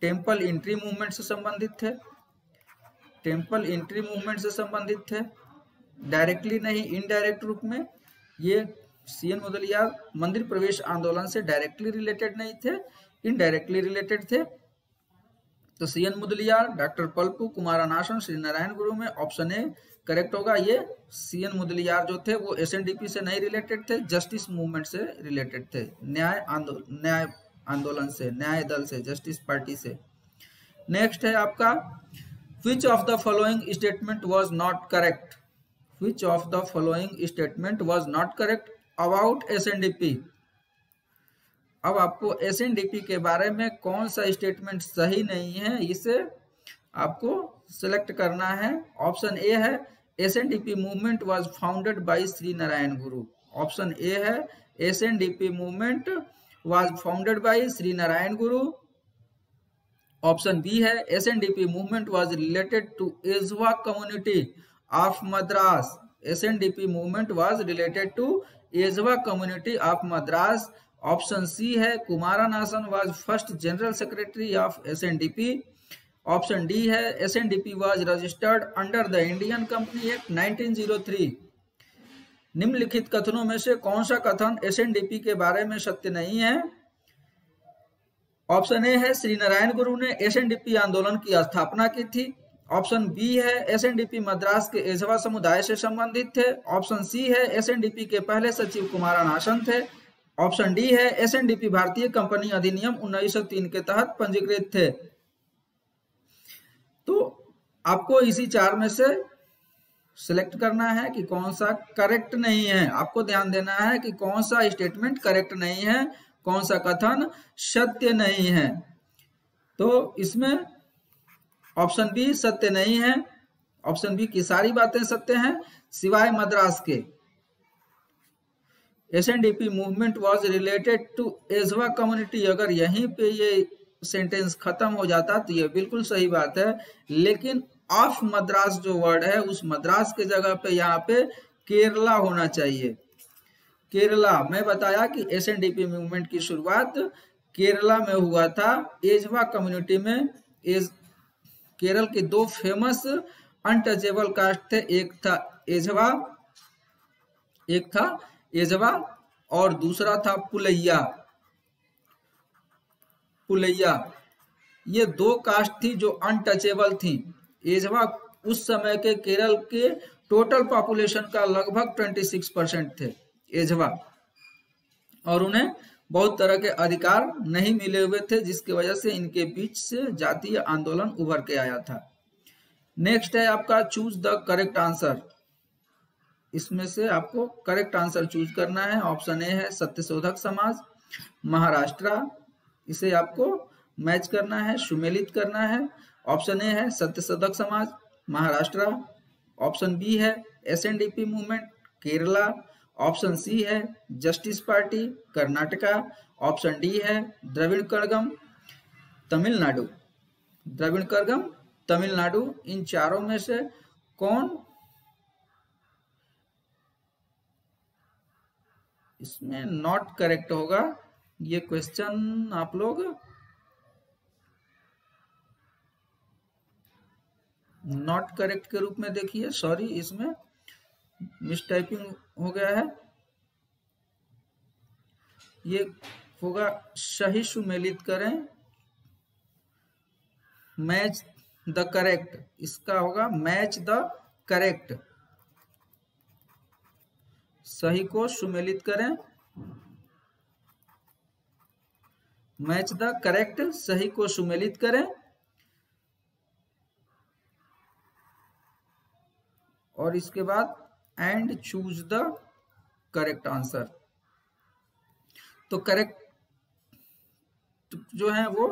temple entry movement से संबंधित थे, टेम्पल एंट्री मूवमेंट से संबंधित थे, डायरेक्टली नहीं इनडायरेक्ट रूप में। ये सीएन मुदलियार मंदिर प्रवेश आंदोलन से डायरेक्टली रिलेटेड नहीं थे, इनडायरेक्टली रिलेटेड थे। तो सीएन मुदलियार, डॉक्टर पल्पू, कुमारनाशन, श्री नारायण गुरु में ऑप्शन ए करेक्ट होगा। ये सीएन मुदलियार जो थे वो एसएनडीपी से नहीं रिलेटेड थे, जस्टिस मूवमेंट से रिलेटेड थे, न्याय आंदोलन, न्याय आंदोलन से, न्याय दल से, जस्टिस पार्टी से। नेक्स्ट है आपका, which of the following statement was not correct, which of the following statement was not correct about SNDP. अब आपको एसएनडीपी के बारे में कौन सा स्टेटमेंट सही नहीं है, इसे आपको सिलेक्ट करना है। ऑप्शन ए है SNDP movement was founded by Shri Narayan Guru. Option A है SNDP movement was founded by Shri Narayan Guru. Option B है SNDP movement was related to Ezhava community of Madras. SNDP movement was related to Ezhava community of Madras. Option C है Kumaranasan was first general secretary of SNDP. Option D है SNDP was registered under the Indian company act nineteen zero three. निम्नलिखित कथनों में से कौन सा कथन एसएनडीपी के बारे में सत्य नहीं है? ऑप्शन ए है श्री नारायण गुरु ने एसएनडीपी आंदोलन की स्थापना की थी। ऑप्शन बी है एसएनडीपी मद्रास के एज़वा समुदाय से संबंधित थे। ऑप्शन सी है एसएनडीपी के पहले सचिव कुमारानासन थे। ऑप्शन डी है एसएनडीपी भारतीय कंपनी अधिनियम उन्नीस सौ तीन के तहत पंजीकृत थे। तो आपको इसी चार में से सिलेक्ट करना है कि कौन सा करेक्ट नहीं है। आपको ध्यान देना है कि कौन सा स्टेटमेंट करेक्ट नहीं है, कौन सा कथन सत्य नहीं है। तो इसमें ऑप्शन बी सत्य नहीं है। ऑप्शन बी की सारी बातें सत्य हैं सिवाय मद्रास के। SNDP movement was related to Ezhava community, अगर यहीं पे ये सेंटेंस खत्म हो जाता तो ये बिल्कुल सही बात है, लेकिन ऑफ मद्रास जो वर्ड है उस मद्रास के जगह पे यहाँ पे केरला होना चाहिए। केरला में बताया कि एसएनडीपी मूवमेंट की शुरुआत केरला में हुआ था, एज़वा कम्युनिटी में। एज केरल के दो फेमस अनटचेबल कास्ट थे, एक था एज़वा एक था एज़वा और दूसरा था पुलैया। पुलैया ये दो कास्ट थी जो अनटचेबल थी। एज़वा उस समय के केरल के टोटल पॉपुलेशन का लगभग छब्बीस परसेंट थे एज़वा, और उन्हें बहुत तरह के अधिकार नहीं मिले हुए थे, जिसकी वजह से इनके बीच से जातीय आंदोलन उभर के आया था। नेक्स्ट है आपका चूज द करेक्ट आंसर। इसमें से आपको करेक्ट आंसर चूज करना है। ऑप्शन ए है सत्यशोधक समाज महाराष्ट्र, इसे आपको मैच करना है, सुमेलित करना है। ऑप्शन ए है सत्यशोधक समाज महाराष्ट्र। ऑप्शन बी है SNDP movement Kerala. Option C है justice party Karnataka. Option D है द्रविड़ कड़गम तमिलनाडु। द्रविड़ कड़गम तमिलनाडु, इन चारों में से कौन इसमें नॉट करेक्ट होगा? ये क्वेश्चन आप लोग नॉट करेक्ट के रूप में देखिए। सॉरी, इसमें मिस टाइपिंग हो गया है। ये होगा सही सुमेलित करें, मैच द करेक्ट, इसका होगा मैच द करेक्ट। सही को सुमेलित करें, मैच द करेक्ट, सही को सुमेलित करें। और इसके बाद and choose the correct answer. तो करेक्ट जो है वो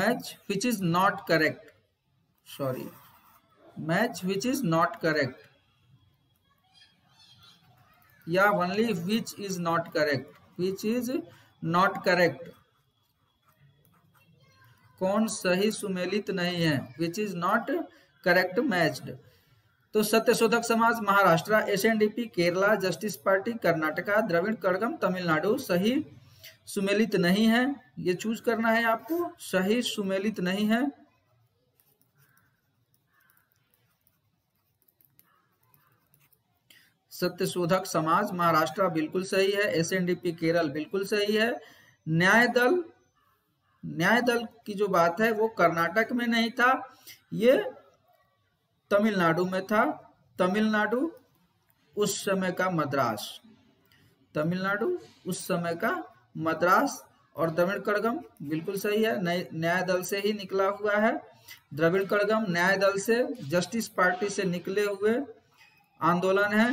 match which is not correct, sorry match which is not correct या only which is not correct. Which is not correct, कौन सही सुमेलित नहीं है, which is not correct matched. तो Satyashodhak Samaj Maharashtra, SNDP Kerala, justice party Karnataka, Dravida Kazhagam Tamil Nadu सही सुमेलित नहीं है। ये चूज करना है आपको, सही सुमेलित नहीं है। सत्यशोधक समाज महाराष्ट्र बिल्कुल सही है, एसएनडीपी केरल बिल्कुल सही है। न्याय दल, न्याय दल की जो बात है वो कर्नाटक में नहीं था, ये तमिलनाडु में था। तमिलनाडु उस समय का मद्रास, तमिलनाडु उस समय का मद्रास। और द्रविड़ कड़गम बिल्कुल सही है, न्याय दल से ही निकला हुआ है। द्रविड़ कड़गम न्याय दल से, जस्टिस पार्टी से निकले हुए आंदोलन है,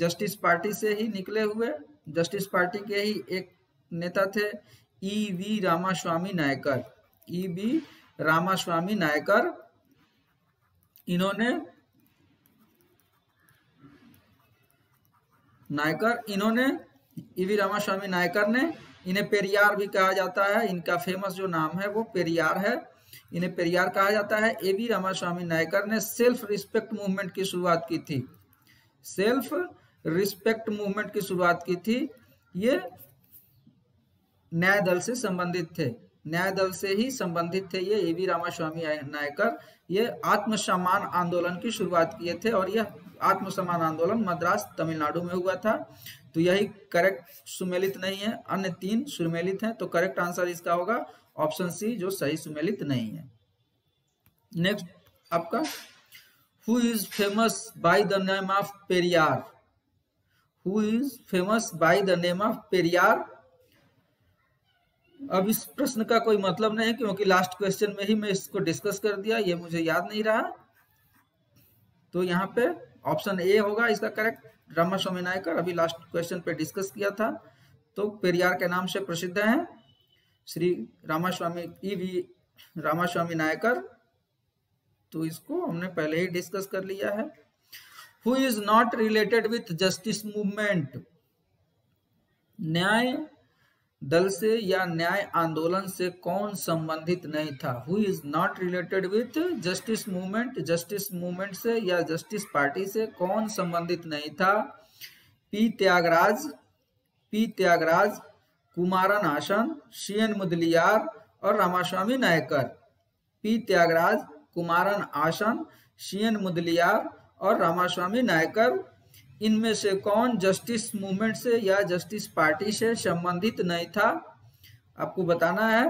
जस्टिस पार्टी से ही निकले हुए। जस्टिस पार्टी के ही एक नेता थे ईवी रामास्वामी नायकर। ईवी रामास्वामी नायकर, इन्होंने नायकर इन्होंने ईवी रामास्वामी नायकर ने, इन्हें पेरियार भी कहा जाता है, इनका फेमस जो नाम है वो पेरियार है, इन्हें पेरियार कहा जाता है। एवी रामास्वामी नायकर ने सेल्फ रिस्पेक्ट मूवमेंट की शुरुआत की थी, सेल्फ रिस्पेक्ट मूवमेंट की शुरुआत की थी। ये न्याय दल से संबंधित थे, न्याय दल से ही संबंधित थे ये एवी रामास्वामी नायकर। ये आत्मसम्मान आंदोलन की शुरुआत किए थे और यह आत्मसम्मान आंदोलन मद्रास तमिलनाडु में हुआ था। तो यही करेक्ट सुमेलित नहीं है, अन्य तीन सुमेलित हैं, तो करेक्ट आंसर इसका होगा ऑप्शन सी जो सही सुमेलित नहीं है। नेक्स्ट आपका, who is famous by the name of Periyar, who is famous by the name of Periyar. अब इस प्रश्न का कोई मतलब नहीं क्योंकि लास्ट क्वेश्चन में ही मैं इसको डिस्कस कर दिया, ये मुझे याद नहीं रहा। तो यहाँ पे ऑप्शन ए होगा इसका करेक्ट, रामास्वामी नायकर। अभी लास्ट क्वेश्चन पे डिस्कस किया था। तो पेरियार के नाम से प्रसिद्ध हैं श्री रामास्वामी ईवी रामास्वामी नायकर, तो इसको हमने पहले ही डिस्कस कर लिया है। Who is not related with justice movement, न्याय दल से या न्याय आंदोलन से कौन संबंधित नहीं था। Who is not related with justice movement, justice movement से या जस्टिस पार्टी से कौन संबंधित नहीं था। पी त्यागराज, पी त्यागराज, Kumaranasan, CN Mudaliar और रामास्वामी नायकर। पी त्यागराज, कुमारनाशन, सीएन मुदलियार और रामास्वामी नायकर, इनमें से कौन जस्टिस मूवमेंट से या जस्टिस पार्टी से संबंधित नहीं था। आपको बताना है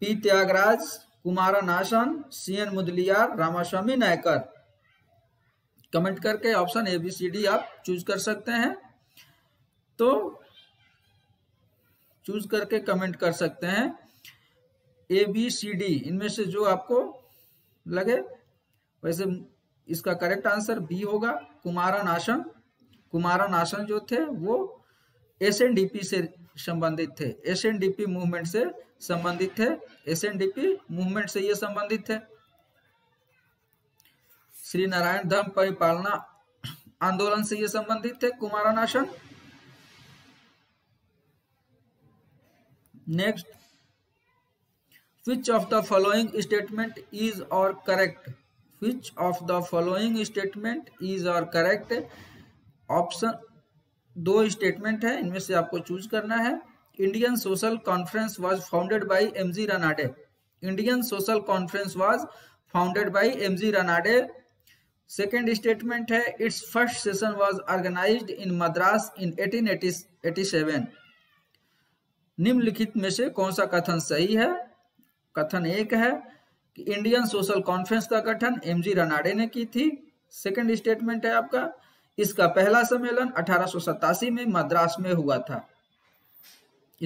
पी त्यागराज, Kumaranasan, CN Mudaliar, Ramaswamy Naicker. Comment करके option A B C D आप चूज कर सकते हैं, तो चूज करके कमेंट कर सकते हैं ए बी सी डी, इनमें से जो आपको लगे। वैसे इसका करेक्ट आंसर बी होगा, कुमारनाशन। कुमारनाशन जो थे वो एसएनडीपी से संबंधित थे, एसएनडीपी मूवमेंट से संबंधित थे, एसएनडीपी मूवमेंट से ये संबंधित थे। श्री नारायण धर्म परिपालना आंदोलन से ये संबंधित थे Kumaranasan. Next, which of the following statement is और correct, Which of the following statement is or correct? Option दो स्टेटमेंट है, इनमें से आपको चूज करना है। Indian social conference was founded by M G Ranade, Indian social conference was founded by M G Ranade. Second statement है, its first session was organised in Madras in eighteen eighty seven. निम्नलिखित में से कौन सा कथन सही है। कथन एक है, इंडियन सोशल कॉन्फ्रेंस का गठन एमजी रनाडे ने की थी। सेकंड स्टेटमेंट है आपका, इसका पहला सम्मेलन अठारह सौ सतासी में मद्रास में हुआ था,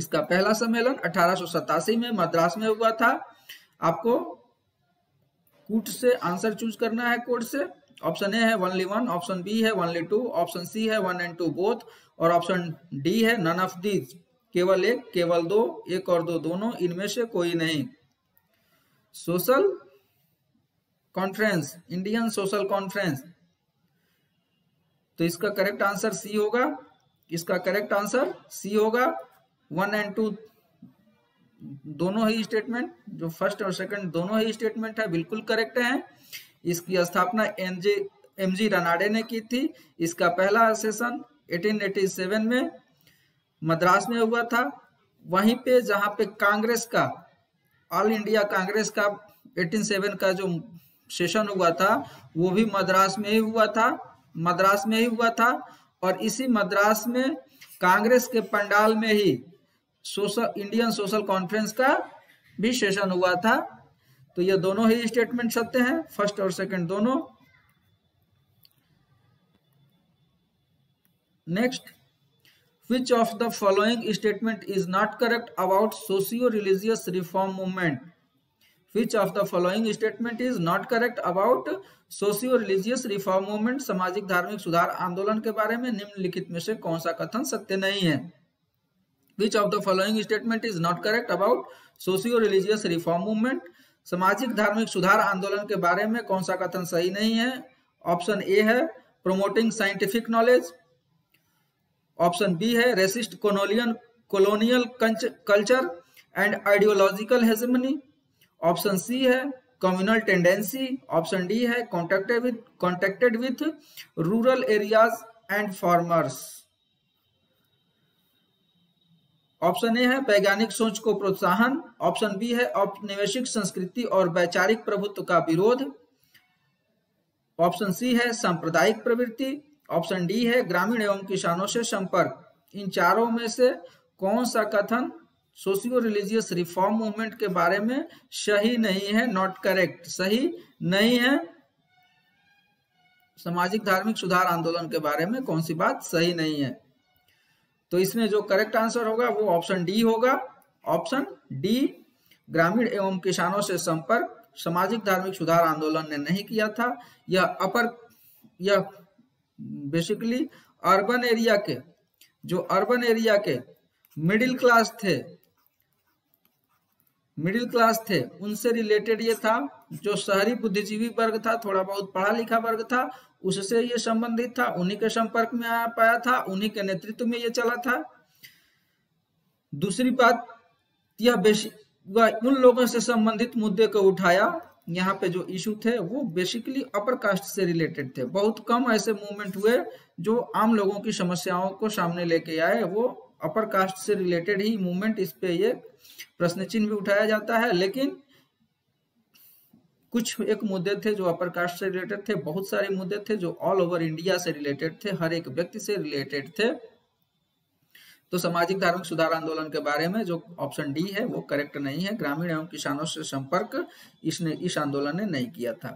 इसका पहला सम्मेलन अठारह सौ सतासी में मद्रास में हुआ था। आपको कूट से आंसर चूज करना है, कोड से। ऑप्शन ए है वनली वन, ऑप्शन बी है वनली टू, ऑप्शन सी है वन एंड टू बोथ, और ऑप्शन डी है नन ऑफ दीज, केवल एक, केवल दो, एक और दो दोनों, इनमें से कोई नहीं। Social conference, Indian social conference, तो इसका करेक्ट आंसर सी होगा, इसका करेक्ट आंसर सी होगा। वन एंड टू दोनों ही स्टेटमेंट, जो फर्स्ट और सेकंड दोनों ही स्टेटमेंट है, बिल्कुल करेक्ट है। इसकी स्थापना एमजे एमजी रनाडे ने की थी। इसका पहला सेशन एटीन एटी सेवन में मद्रास में हुआ था, वहीं पे जहां पे कांग्रेस का, ऑल इंडिया कांग्रेस का एटीन सेवन का जो सेशन हुआ था वो भी मद्रास में ही हुआ था, मद्रास में ही हुआ था। और इसी मद्रास में कांग्रेस के पंडाल में ही सोशल इंडियन सोशल कॉन्फ्रेंस का भी सेशन हुआ था। तो ये दोनों ही स्टेटमेंट सत्य हैं, फर्स्ट और सेकंड दोनों। Next, Which of the following statement is not correct about socio-religious reform movement? Which of the following statement is not correct about socio-religious reform movement? सामाजिक धार्मिक सुधार आंदोलन के बारे में निम्नलिखित में से कौन सा कथन सत्य नहीं है? Which of the following statement is not correct about socio-religious reform movement? सामाजिक धार्मिक सुधार आंदोलन के बारे में कौन सा कथन सही नहीं है? ऑप्शन ए है, promoting scientific knowledge, option B है resist colonial colonial culture and ideological hegemony. Option C है कम्युनल टेंडेंसी। ऑप्शन डी है contacted with contacted with rural areas and farmers. Option A है वैज्ञानिक सोच को प्रोत्साहन। ऑप्शन बी है औपनिवेशिक संस्कृति और वैचारिक प्रभुत्व का विरोध। ऑप्शन सी है सांप्रदायिक प्रवृत्ति। ऑप्शन डी है ग्रामीण एवं किसानों से संपर्क। इन चारों में से कौन सा कथन सोशियो रिलीजियस रिफॉर्म मूवमेंट के बारे में सही नहीं है? नॉट करेक्ट, सही नहीं है। सामाजिक धार्मिक सुधार आंदोलन के बारे में कौन सी बात सही नहीं है? तो इसमें जो करेक्ट आंसर होगा वो ऑप्शन डी होगा। ऑप्शन डी ग्रामीण एवं किसानों से संपर्क सामाजिक धार्मिक सुधार आंदोलन ने नहीं किया था। यह अपर यह बेसिकली अर्बन एरिया के जो अर्बन एरिया के मिडिल क्लास थे मिडिल क्लास थे उनसे रिलेटेड ये था। जो शहरी बुद्धिजीवी वर्ग था, थोड़ा बहुत पढ़ा लिखा वर्ग था, उससे ये संबंधित था, उन्हीं के संपर्क में आ पाया था, उन्हीं के नेतृत्व में ये चला था। दूसरी बात, यह उन लोगों से संबंधित मुद्दे को उठाया। यहाँ पे जो इशू थे वो बेसिकली अपर कास्ट से रिलेटेड थे। बहुत कम ऐसे मूवमेंट हुए जो आम लोगों की समस्याओं को सामने लेके आए। वो अपर कास्ट से रिलेटेड ही मूवमेंट, इस पे ये प्रश्न चिन्ह भी उठाया जाता है। लेकिन कुछ एक मुद्दे थे जो अपर कास्ट से रिलेटेड थे, बहुत सारे मुद्दे थे जो ऑल ओवर इंडिया से रिलेटेड थे, हर एक व्यक्ति से रिलेटेड थे। तो सामाजिक धार्मिक सुधार आंदोलन के बारे में जो ऑप्शन डी है वो करेक्ट नहीं है। ग्रामीण एवं किसानों से संपर्क इसने इस आंदोलन ने नहीं किया था।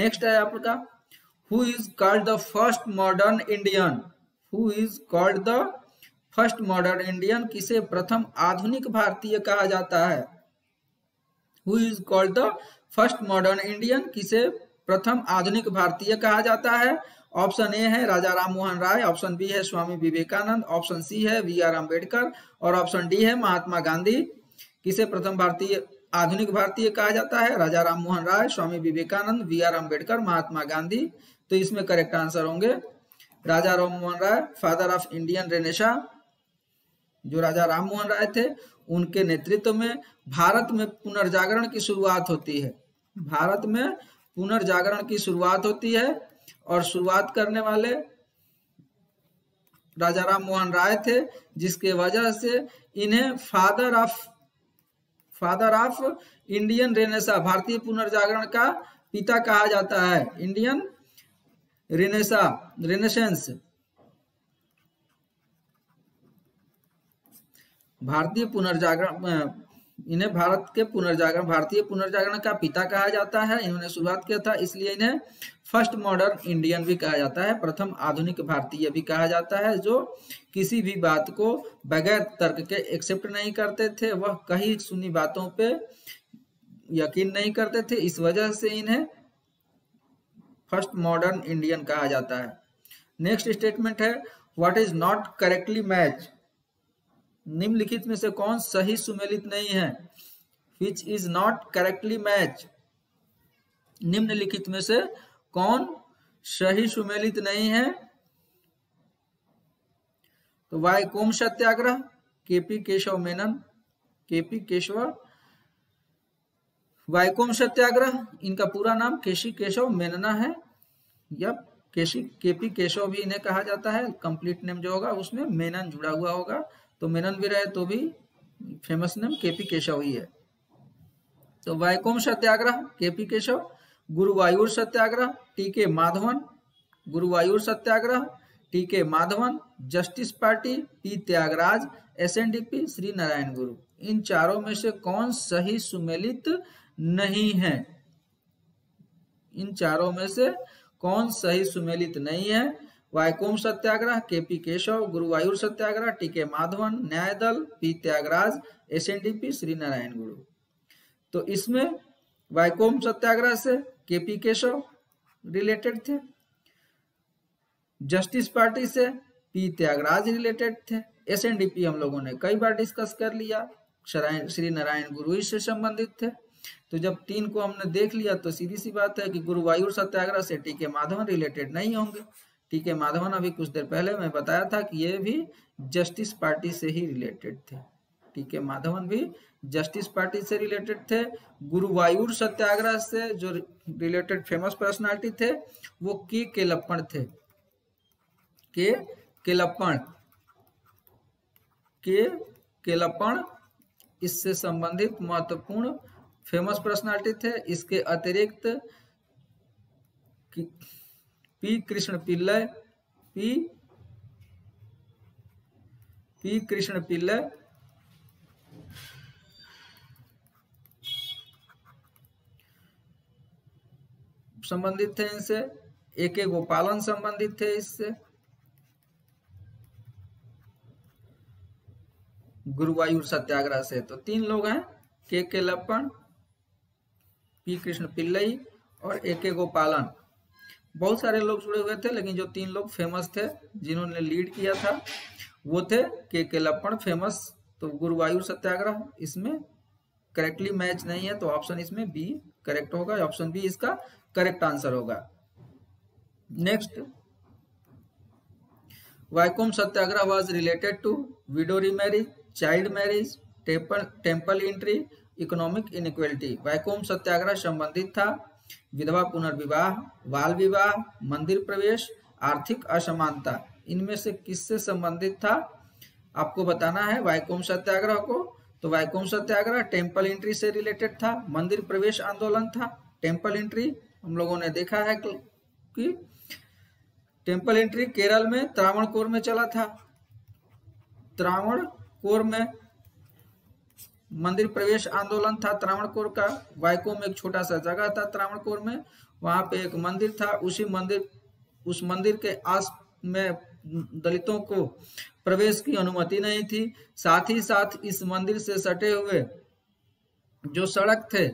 नेक्स्ट है आपका who is called the first modern Indian. Who is called the first modern Indian किसे प्रथम आधुनिक भारतीय कहा जाता है? Who is called the first modern Indian किसे प्रथम आधुनिक भारतीय कहा जाता है? ऑप्शन ए है राजा राम मोहन राय। ऑप्शन बी है स्वामी विवेकानंद। ऑप्शन सी है बी आर अम्बेडकर और ऑप्शन डी है महात्मा गांधी। किसे प्रथम भारतीय आधुनिक भारतीय कहा जाता है? राजा राम मोहन राय, Swami Vivekananda, बी आर अम्बेडकर, Mahatma Gandhi. तो इसमें करेक्ट आंसर होंगे राजा राम मोहन राय, father of Indian renaissance. जो राजा राम मोहन राय थे उनके नेतृत्व में भारत में पुनर्जागरण की शुरुआत होती है। भारत में पुनर्जागरण की शुरुआत होती है और शुरुआत करने वाले राजा राम मोहन राय थे, जिसके वजह से इन्हें father of father of Indian renaissance, भारतीय पुनर्जागरण का पिता कहा जाता है। इंडियन रेनेसा रेनेसेंस भारतीय पुनर्जागरण, इन्हें भारत के पुनर्जागरण भारतीय पुनर्जागरण का पिता कहा जाता है। इन्होंने शुरुआत किया था, इसलिए इन्हें फर्स्ट मॉडर्न इंडियन भी कहा जाता है, प्रथम आधुनिक भारतीय भी कहा जाता है। जो किसी भी बात को बगैर तर्क के एक्सेप्ट नहीं करते थे, वह कहीं सुनी बातों पे यकीन नहीं करते थे। इस वजह से इन्हें फर्स्ट मॉडर्न इंडियन कहा जाता है। नेक्स्ट स्टेटमेंट है what is not correctly match. निम्नलिखित में से कौन सही सुमेलित नहीं है? Which is not correctly match. निम्नलिखित में से कौन सही सुमेलित नहीं है? तो वाइकोम सत्याग्रह, केपी केशव मेनन, केपी केशव, वाइकोम सत्याग्रह, इनका पूरा नाम केसी केशव मेनना है या केसी केपी केशव भी इन्हें कहा जाता है। कंप्लीट नेम जो होगा उसमें मेनन जुड़ा हुआ होगा, तो मेनन भी रहे तो भी फेमस नेम केपी केशव ही है। तो Vaikom Satyagraha, K P Keshav, Guruvayur Satyagraha, T K Madhavan, Guruvayur Satyagraha, T K Madhavan, justice party, पी त्यागराज, SNDP, Shri Narayan Guru. इन चारों में से कौन सही सुमेलित नहीं है? इन चारों में से कौन सही सुमेलित नहीं है? वाइकोम सत्याग्रह, केपी केशव, गुरुवायूर सत्याग्रह, टीके माधवन, न्यायदल, पी त्यागराज, एसएनडीपी, श्री नारायण गुरु। तो इसमें वाइकोम सत्याग्रह से केपी केशव रिलेटेड थे, जस्टिस पार्टी से पी त्यागराज रिलेटेड थे, एसएनडीपी हम लोगों ने कई बार डिस्कस कर लिया, श्री नारायण गुरु इससे संबंधित थे। तो जब तीन को हमने देख लिया तो सीधी सी बात है कि गुरुवायूर सत्याग्रह से टीके माधवन रिलेटेड नहीं होंगे। टीके माधवन अभी कुछ देर पहले मैं बताया था कि ये भी जस्टिस पार्टी से ही रिलेटेड थे। टीके माधवन भी जस्टिस पार्टी से रिलेटेड थे। गुरुवायूर सत्याग्रह से जो रिलेटेड फेमस पर्सनालिटी थे वो के केलप्पण थे। के केलप्पण के केलप्पण इससे संबंधित महत्वपूर्ण फेमस पर्सनालिटी थे। इसके अतिरिक्त P Krishna Pillai P P Krishna Pillai संबंधित थे इनसे। ए के गोपालन संबंधित थे इससे। गुरुवायूर सत्याग्रह से। तो तीन लोग हैं, के के लप्पण, पी कृष्ण पिल्लई और ए के गोपालन। बहुत सारे लोग जुड़े हुए थे, लेकिन जो तीन लोग फेमस थे जिन्होंने लीड किया था वो थे के के लप्पण फेमस। तो गुरुवायूर सत्याग्रह इसमें करेक्टली मैच नहीं है, तो ऑप्शन इसमें बी करेक्ट होगा। ऑप्शन बी इसका करेक्ट आंसर होगा। Next, वाइकोम सत्याग्रह was related to widow remarriage, child marriage, temple temple entry, economic inequality. वाइकोम सत्याग्रह संबंधित था विधवा पुनर्विवाह, बाल विवाह, मंदिर प्रवेश, आर्थिक असमानता। इनमें से किससे संबंधित था आपको बताना है वाइकोम सत्याग्रह को। तो वाइकोम सत्याग्रह टेम्पल एंट्री से रिलेटेड था, मंदिर प्रवेश आंदोलन था। टेम्पल एंट्री हम लोगों ने देखा है कि टेम्पल एंट्री केरल में त्रावणकोर में चला था। त्रावणकोर में मंदिर प्रवेश आंदोलन था त्रावणकोर का। वाइकोम एक छोटा सा जगह था त्रावणकोर में, वहां पे एक मंदिर था। उसी मंदिर उस मंदिर के आस में दलितों को प्रवेश की अनुमति नहीं थी। साथ ही साथ इस मंदिर से सटे हुए जो सड़क थे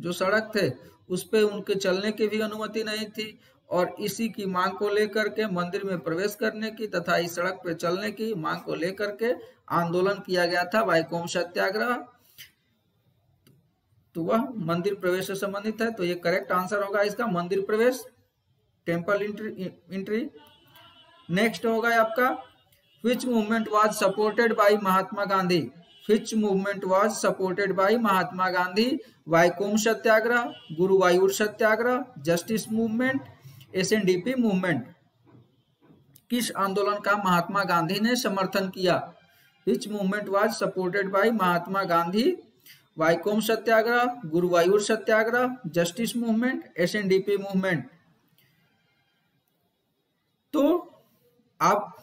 जो सड़क थे उस पे उनके चलने की भी अनुमति नहीं थी। और इसी की मांग को लेकर के मंदिर में प्रवेश करने की तथा इस सड़क पे चलने की मांग को लेकर के आंदोलन किया गया था वाइकोम सत्याग्रह। तो वह मंदिर प्रवेश से संबंधित है, तो ये करेक्ट आंसर होगा इसका मंदिर प्रवेश, टेम्पल एंट्री। नेक्स्ट होगा आपका which movement was supported by Mahatma Gandhi. Which movement was supported by Mahatma Gandhi. वाइकोम सत्याग्रह, Guruvayur Satyagraha, justice movement, SNDP movement. किस आंदोलन का महात्मा गांधी ने समर्थन किया। Which movement was supported by Mahatma Gandhi. वाइकोम सत्याग्रह, Guruvayur Satyagraha, justice movement, SNDP movement. तो आप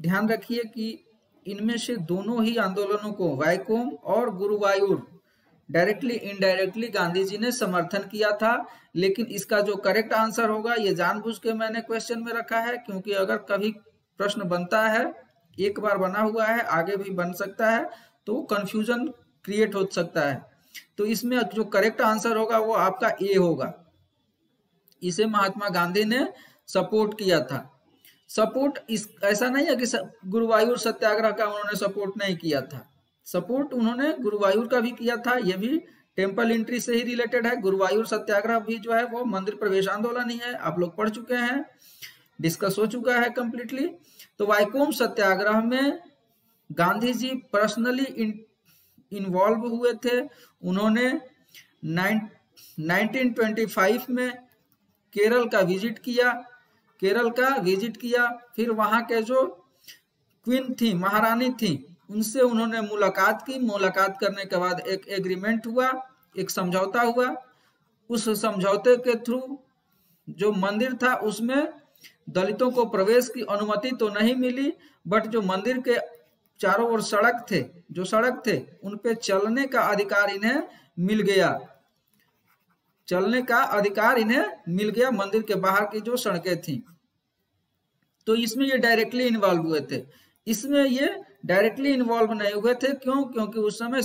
ध्यान रखिए कि इनमें से दोनों ही आंदोलनों को, वाइकोम और गुरुवायूर, डायरेक्टली इनडायरेक्टली गांधी जी ने समर्थन किया था। लेकिन इसका जो करेक्ट आंसर होगा, ये जानबूझ के मैंने क्वेश्चन में रखा है क्योंकि अगर कभी प्रश्न बनता है, एक बार बना हुआ है आगे भी बन सकता है, तो कंफ्यूजन क्रिएट हो सकता है। तो इसमें जो करेक्ट आंसर होगा वो आपका ए होगा। इसे महात्मा गांधी ने सपोर्ट किया था। सपोर्ट इस ऐसा नहीं है कि गुरुवायूर सत्याग्रह का उन्होंने सपोर्ट नहीं किया था। सपोर्ट उन्होंने गुरुवायूर का भी किया था, यह भी टेम्पल एंट्री से ही रिलेटेड है। गुरुवायूर सत्याग्रह भी जो है वो मंदिर प्रवेश आंदोलन ही है, आप लोग पढ़ चुके हैं, डिस्कस हो चुका है कंप्लीटली। तो वाइकोम सत्याग्रह में गांधी जी पर्सनली इन्वॉल्व हुए थे। उन्होंने नाइनटीन ट्वेंटी फाइव में केरल का विजिट किया केरल का विजिट किया फिर वहां के जो क्वीन थी, महारानी थी, उनसे उन्होंने मुलाकात की। मुलाकात करने के बाद एक एग्रीमेंट हुआ, एक समझौता हुआ। उस समझौते के थ्रू जो मंदिर था उसमें दलितों को प्रवेश की अनुमति तो नहीं मिली, बट जो मंदिर के चारों ओर सड़क थे जो सड़क थे उन पे चलने का अधिकार इन्हें मिल गया। चलने का अधिकार इन्हें मिल गया मंदिर के बाहर की जो सड़कें थी। तो इसमें ये डायरेक्टली इन्वॉल्व हुए थे। इसमें ये डायरेक्टली इन्वॉल्व नहीं हुए थे। क्यों? क्योंकि उस समय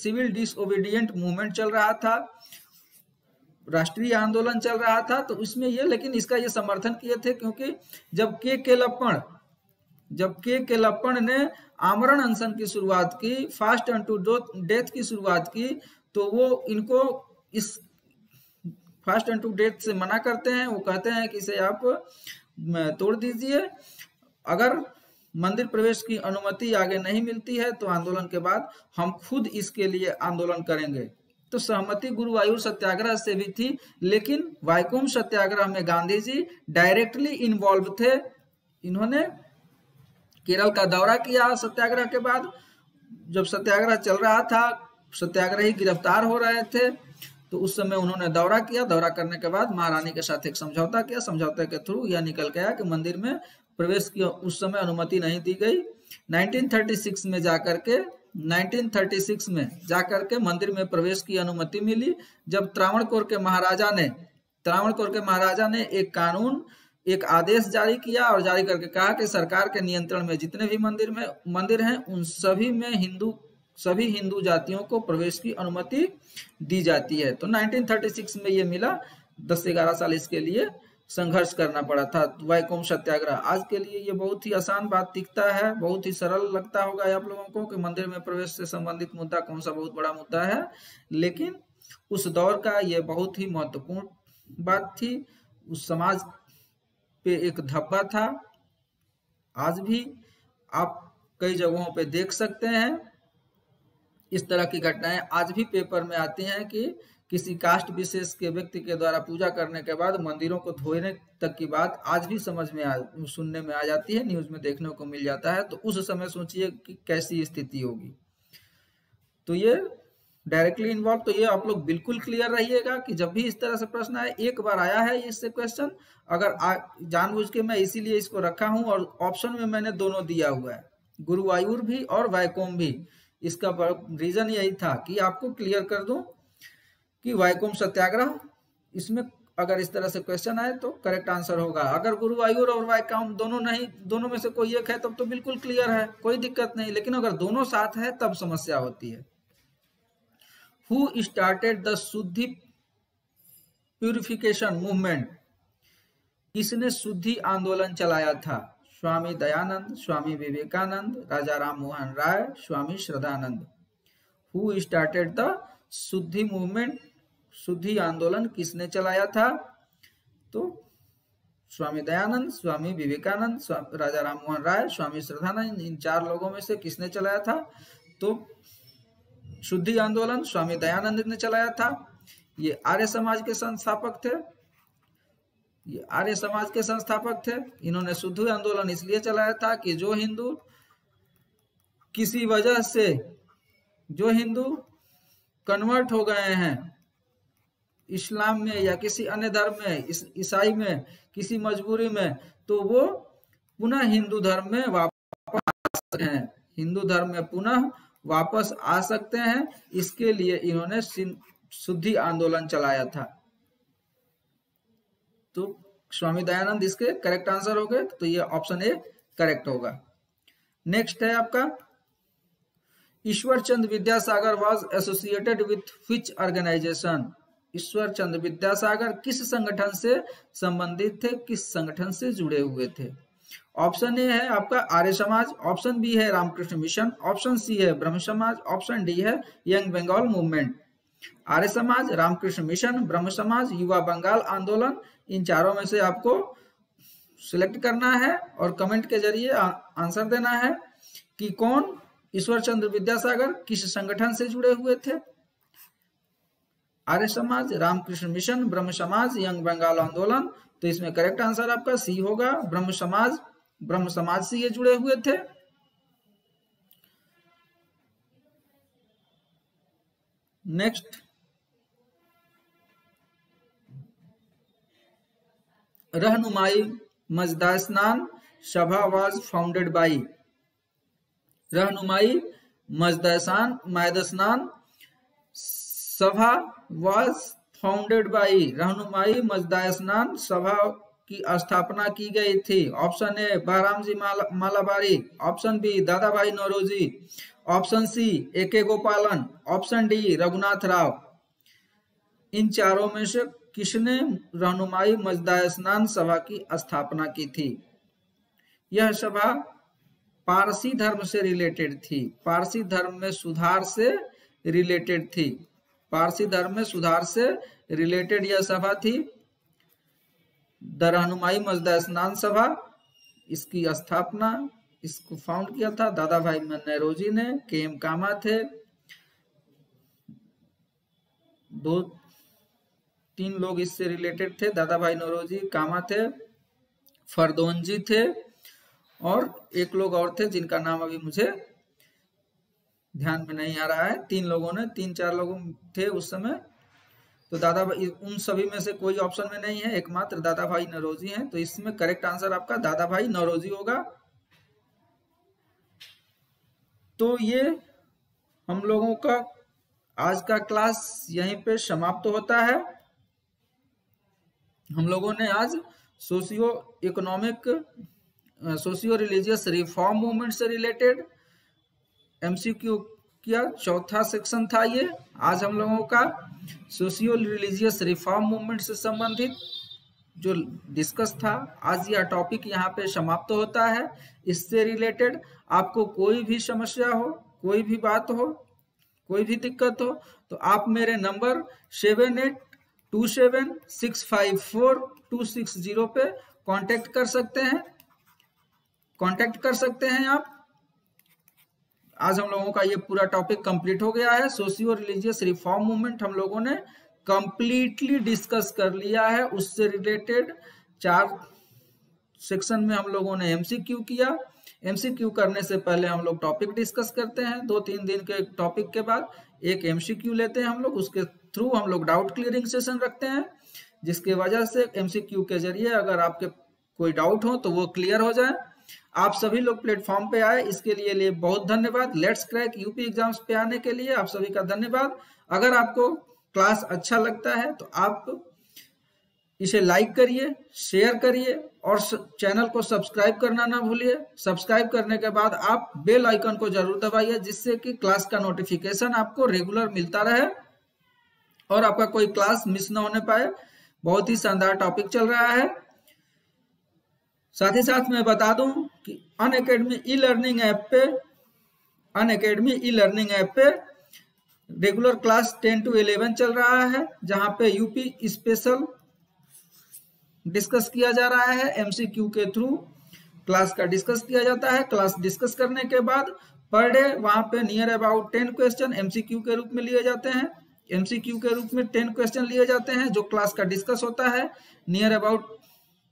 सिविल डिसओबीडिएंट मूवमेंट चल रहा था, राष्ट्रीय आंदोलन चल रहा था। तो इसमें ये, लेकिन इसका ये समर्थन किए थे क्योंकि जब के केलप्पण जब के केलप्पण ने आमरण अनशन की शुरुआत की, फास्ट एंड टू डेथ की शुरुआत की, तो वो इनको इस फास्ट एंड टू डेथ से मना करते हैं। वो कहते हैं कि इसे आप तोड़ दीजिए। अगर मंदिर प्रवेश की अनुमति आगे नहीं मिलती है तो आंदोलन के बाद हम खुद इसके लिए आंदोलन करेंगे। तो सहमति गुरुवायूर सत्याग्रह से भी थी, लेकिन वैकोम सत्याग्रह में गांधी जी डायरेक्टली इन्वॉल्व थे। इन्होंने केरल का दौरा किया सत्याग्रह के बाद। जब सत्याग्रह चल रहा था, सत्याग्रही गिरफ्तार हो रहे थे, तो उस समय उन्होंने दौरा किया। दौरा करने के बाद महारानी के साथ एक समझौता किया। समझौते के थ्रू यह निकल गया कि मंदिर में प्रवेश की उस समय अनुमति नहीं दी गई। नाइनटीन थर्टी सिक्स में जाकर के नाइनटीन थर्टी सिक्स में जाकर के मंदिर में प्रवेश की अनुमति मिली। जब त्रावणकोर के महाराजा ने त्रावणकोर के महाराजा ने एक कानून एक आदेश जारी किया और जारी करके कहा कि सरकार के नियंत्रण में जितने भी मंदिर में मंदिर हैं उन सभी में हिंदू सभी हिंदू जातियों को प्रवेश की अनुमति दी जाती है। तो नाइनटीन थर्टी सिक्स में ये मिला। दस ग्यारह साल इसके लिए संघर्ष करना पड़ा था। वैकोम सत्याग्रह आज के लिए ये बहुत ही आसान बात दिखता है, बहुत ही सरल लगता होगा आप लोगों को कि मंदिर में प्रवेश से संबंधित मुद्दा कौन सा बहुत बड़ा मुद्दा है, लेकिन उस दौर का ये बहुत ही महत्वपूर्ण बात थी। उस समाज पे एक धब्बा था। आज भी आप कई जगहों पे देख सकते हैं, इस तरह की घटनाएं आज भी पेपर में आती हैं कि किसी कास्ट विशेष के व्यक्ति के द्वारा पूजा करने के बाद मंदिरों को धोने तक की बात आज भी समझ में आ सुनने में आ जाती है, न्यूज में देखने को मिल जाता है। तो उस समय सोचिए कि कैसी स्थिति होगी। तो ये डायरेक्टली इन्वॉल्व। तो ये आप लोग बिल्कुल क्लियर रहिएगा कि जब भी इस तरह से प्रश्न आए, एक बार आया है इससे क्वेश्चन, अगर जानबूझ के मैं इसीलिए इसको रखा हूं और ऑप्शन में मैंने दोनों दिया हुआ है, गुरुवायूर भी और वैकोम भी। इसका रीजन यही था कि आपको क्लियर कर दूं कि वैकोम सत्याग्रह, इसमें अगर इस तरह से क्वेश्चन आए तो करेक्ट आंसर होगा। अगर गुरुवायूर और वैकोम दोनों नहीं, दोनों में से कोई एक है तब तो बिल्कुल क्लियर है, कोई दिक्कत नहीं, लेकिन अगर दोनों साथ है तब समस्या होती है। Who started the Shuddhi purification movement, किसने शुद्धि आंदोलन चलाया था? Swami Dayanand, Swami Vivekananda, राजा राम मोहन राय, स्वामी श्रद्धानंद। Who started the Shuddhi movement, शुद्धि आंदोलन किसने चलाया था? तो स्वामी दयानंद, स्वामी विवेकानंद, राजा राम मोहन राय, स्वामी श्रद्धानंद, इन चार लोगों में से किसने चलाया था? तो शुद्धि आंदोलन स्वामी दयानंद ने चलाया था। ये आर्य समाज के संस्थापक थे ये आर्य समाज के संस्थापक थे इन्होंने शुद्धि आंदोलन इसलिए चलाया था कि जो हिंदू किसी वजह से जो हिंदू कन्वर्ट हो गए हैं इस्लाम में या किसी अन्य धर्म में, ईसाई में, किसी मजबूरी में, तो वो पुनः हिंदू धर्म में वापस आ सकते हैं हिंदू धर्म में पुनः वापस आ सकते हैं इसके लिए इन्होंने शुद्धि आंदोलन चलाया था। तो स्वामी दयानंद इसके करेक्ट आंसर हो गए। तो ये ऑप्शन ए करेक्ट होगा। नेक्स्ट है आपका, Ishwar Chandra Vidyasagar was associated with which organisation? Ishwar Chandra Vidyasagar किस संगठन से संबंधित थे, किस संगठन से जुड़े हुए थे? ऑप्शन ए है आपका आर्य समाज, ऑप्शन बी है रामकृष्ण मिशन, ऑप्शन सी है ब्रह्म समाज, ऑप्शन डी है young Bengal movement. Arya Samaj, Ramakrishna mission, ब्रह्म समाज, युवा बंगाल आंदोलन, इन चारों में से आपको सिलेक्ट करना है और कमेंट के जरिए आंसर देना है कि कौन ईश्वर चंद्र विद्यासागर किस संगठन से जुड़े हुए थे। आर्य समाज, रामकृष्ण मिशन, ब्रह्म समाज, यंग बंगाल आंदोलन। तो इसमें करेक्ट आंसर आपका सी होगा, ब्रह्म समाज। ब्रह्म समाज से ये जुड़े हुए थे। नेक्स्ट, रहनुमाई मजदा यस्नान सभा वाज फाउंडेड बाई। रहनुमाई मजदा यस्नान सभा वाज फाउंडेड बाई, रहनुमाई मजदा यस्नान सभा की स्थापना की गई थी। Option A Behramji Malabari, option B Dadabhai Naoroji, option C A K Gopalan, option D Raghunath Rao. इन चारों में से किसने रहनुमाई मजदा यस्नान सभा की स्थापना की थी? यह सभा पारसी धर्म से रिलेटेड थी, पारसी धर्म में सुधार से रिलेटेड थी, पारसी धर्म में सुधार से रिलेटेड यह सभा थी। द रहनुमाई मजदा स्नान सभा, इसकी स्थापना, इसको फाउंड किया था दादा भाई नौरोजी ने। के एम कामा थे। दो तीन लोग इससे रिलेटेड थे, दादा भाई नौरोजी, कामा थे, फरदोनजी थे और एक लोग और थे जिनका नाम अभी मुझे ध्यान में नहीं आ रहा है। तीन लोगों ने, तीन चार लोग थे उस समय। तो दादा भाई, उन सभी में से कोई ऑप्शन में नहीं है, एकमात्र दादा भाई नौरोजी हैं। तो इसमें करेक्ट आंसर आपका दादा भाई नौरोजी होगा। तो ये हम लोगों का आज का क्लास यहीं पे समाप्त होता है। हम लोगों ने आज socio economic, socio religious reform movement से रिलेटेड एमसीक्यू किया। चौथा सेक्शन था ये। आज हम लोगों का सोशियो रिलीजियस रिफॉर्म मूवमेंट से संबंधित जो डिस्कस था, आज यह टॉपिक यहाँ पे समाप्त होता है। इससे रिलेटेड आपको कोई भी समस्या हो, कोई भी बात हो, कोई भी दिक्कत हो, तो आप मेरे number seven eight two seven six five four two six zero पे कांटेक्ट कर सकते हैं, कांटेक्ट कर सकते हैं आप। आज हम लोगों का ये पूरा टॉपिक कंप्लीट हो गया है। सोशियो रिलीजियस रिफॉर्म मूवमेंट हम लोगों ने कंप्लीटली डिस्कस कर लिया है। उससे रिलेटेड चार सेक्शन में हम लोगों ने एमसीक्यू किया। एमसीक्यू करने से पहले हम लोग टॉपिक डिस्कस करते हैं। दो तीन दिन के टॉपिक के बाद एक एमसीक्यू लेते हैं हम लोग, उसके थ्रू हम लोग डाउट क्लियरिंग सेशन रखते हैं, जिसके वजह से एमसीक्यू के जरिए अगर आपके कोई डाउट हो तो वो क्लियर हो जाए। आप सभी लोग प्लेटफॉर्म पे आए, इसके लिए लिए बहुत धन्यवाद। लेट्स क्रैक यूपी एग्जाम्स पे आने के लिए आप सभी का धन्यवाद। अगर आपको क्लास अच्छा लगता है तो आप इसे लाइक करिए, शेयर करिए और चैनल को सब्सक्राइब करना ना भूलिए। सब्सक्राइब करने के बाद आप बेल आइकन को जरूर दबाइए, जिससे कि क्लास का नोटिफिकेशन आपको रेगुलर मिलता रहे और आपका कोई क्लास मिस ना होने पाए। बहुत ही शानदार टॉपिक चल रहा है। साथ ही साथ मैं बता दूं कि अनअकैडमी ई लर्निंग ऐप पे अनअकैडमी ई लर्निंग ऐप पे regular class ten to eleven चल रहा है, जहां पे यूपी स्पेशल डिस्कस किया जा रहा है। एमसीक्यू के थ्रू क्लास का डिस्कस किया जाता है। क्लास डिस्कस करने के बाद पर डे वहां पे near about ten question MCQ के रूप में लिए जाते हैं। एमसीक्यू के रूप में टेन क्वेश्चन लिए जाते हैं, जो क्लास का डिस्कस होता है। नियर अबाउट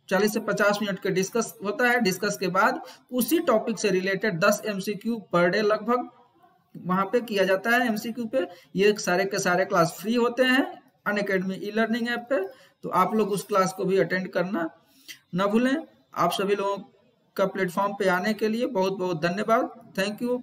चालीस से पचास मिनट के डिस्कस होता है। डिस्कस के बाद उसी टॉपिक से रिलेटेड दस एमसीक्यू पर डे लगभग वहां पे किया जाता है। एमसीक्यू पे ये सारे के सारे क्लास फ्री होते हैं अनअकैडमी ई लर्निंग ऐप पे। तो आप लोग उस क्लास को भी अटेंड करना ना भूलें। आप सभी लोगों का प्लेटफॉर्म पे आने के लिए बहुत बहुत धन्यवाद। Thank you.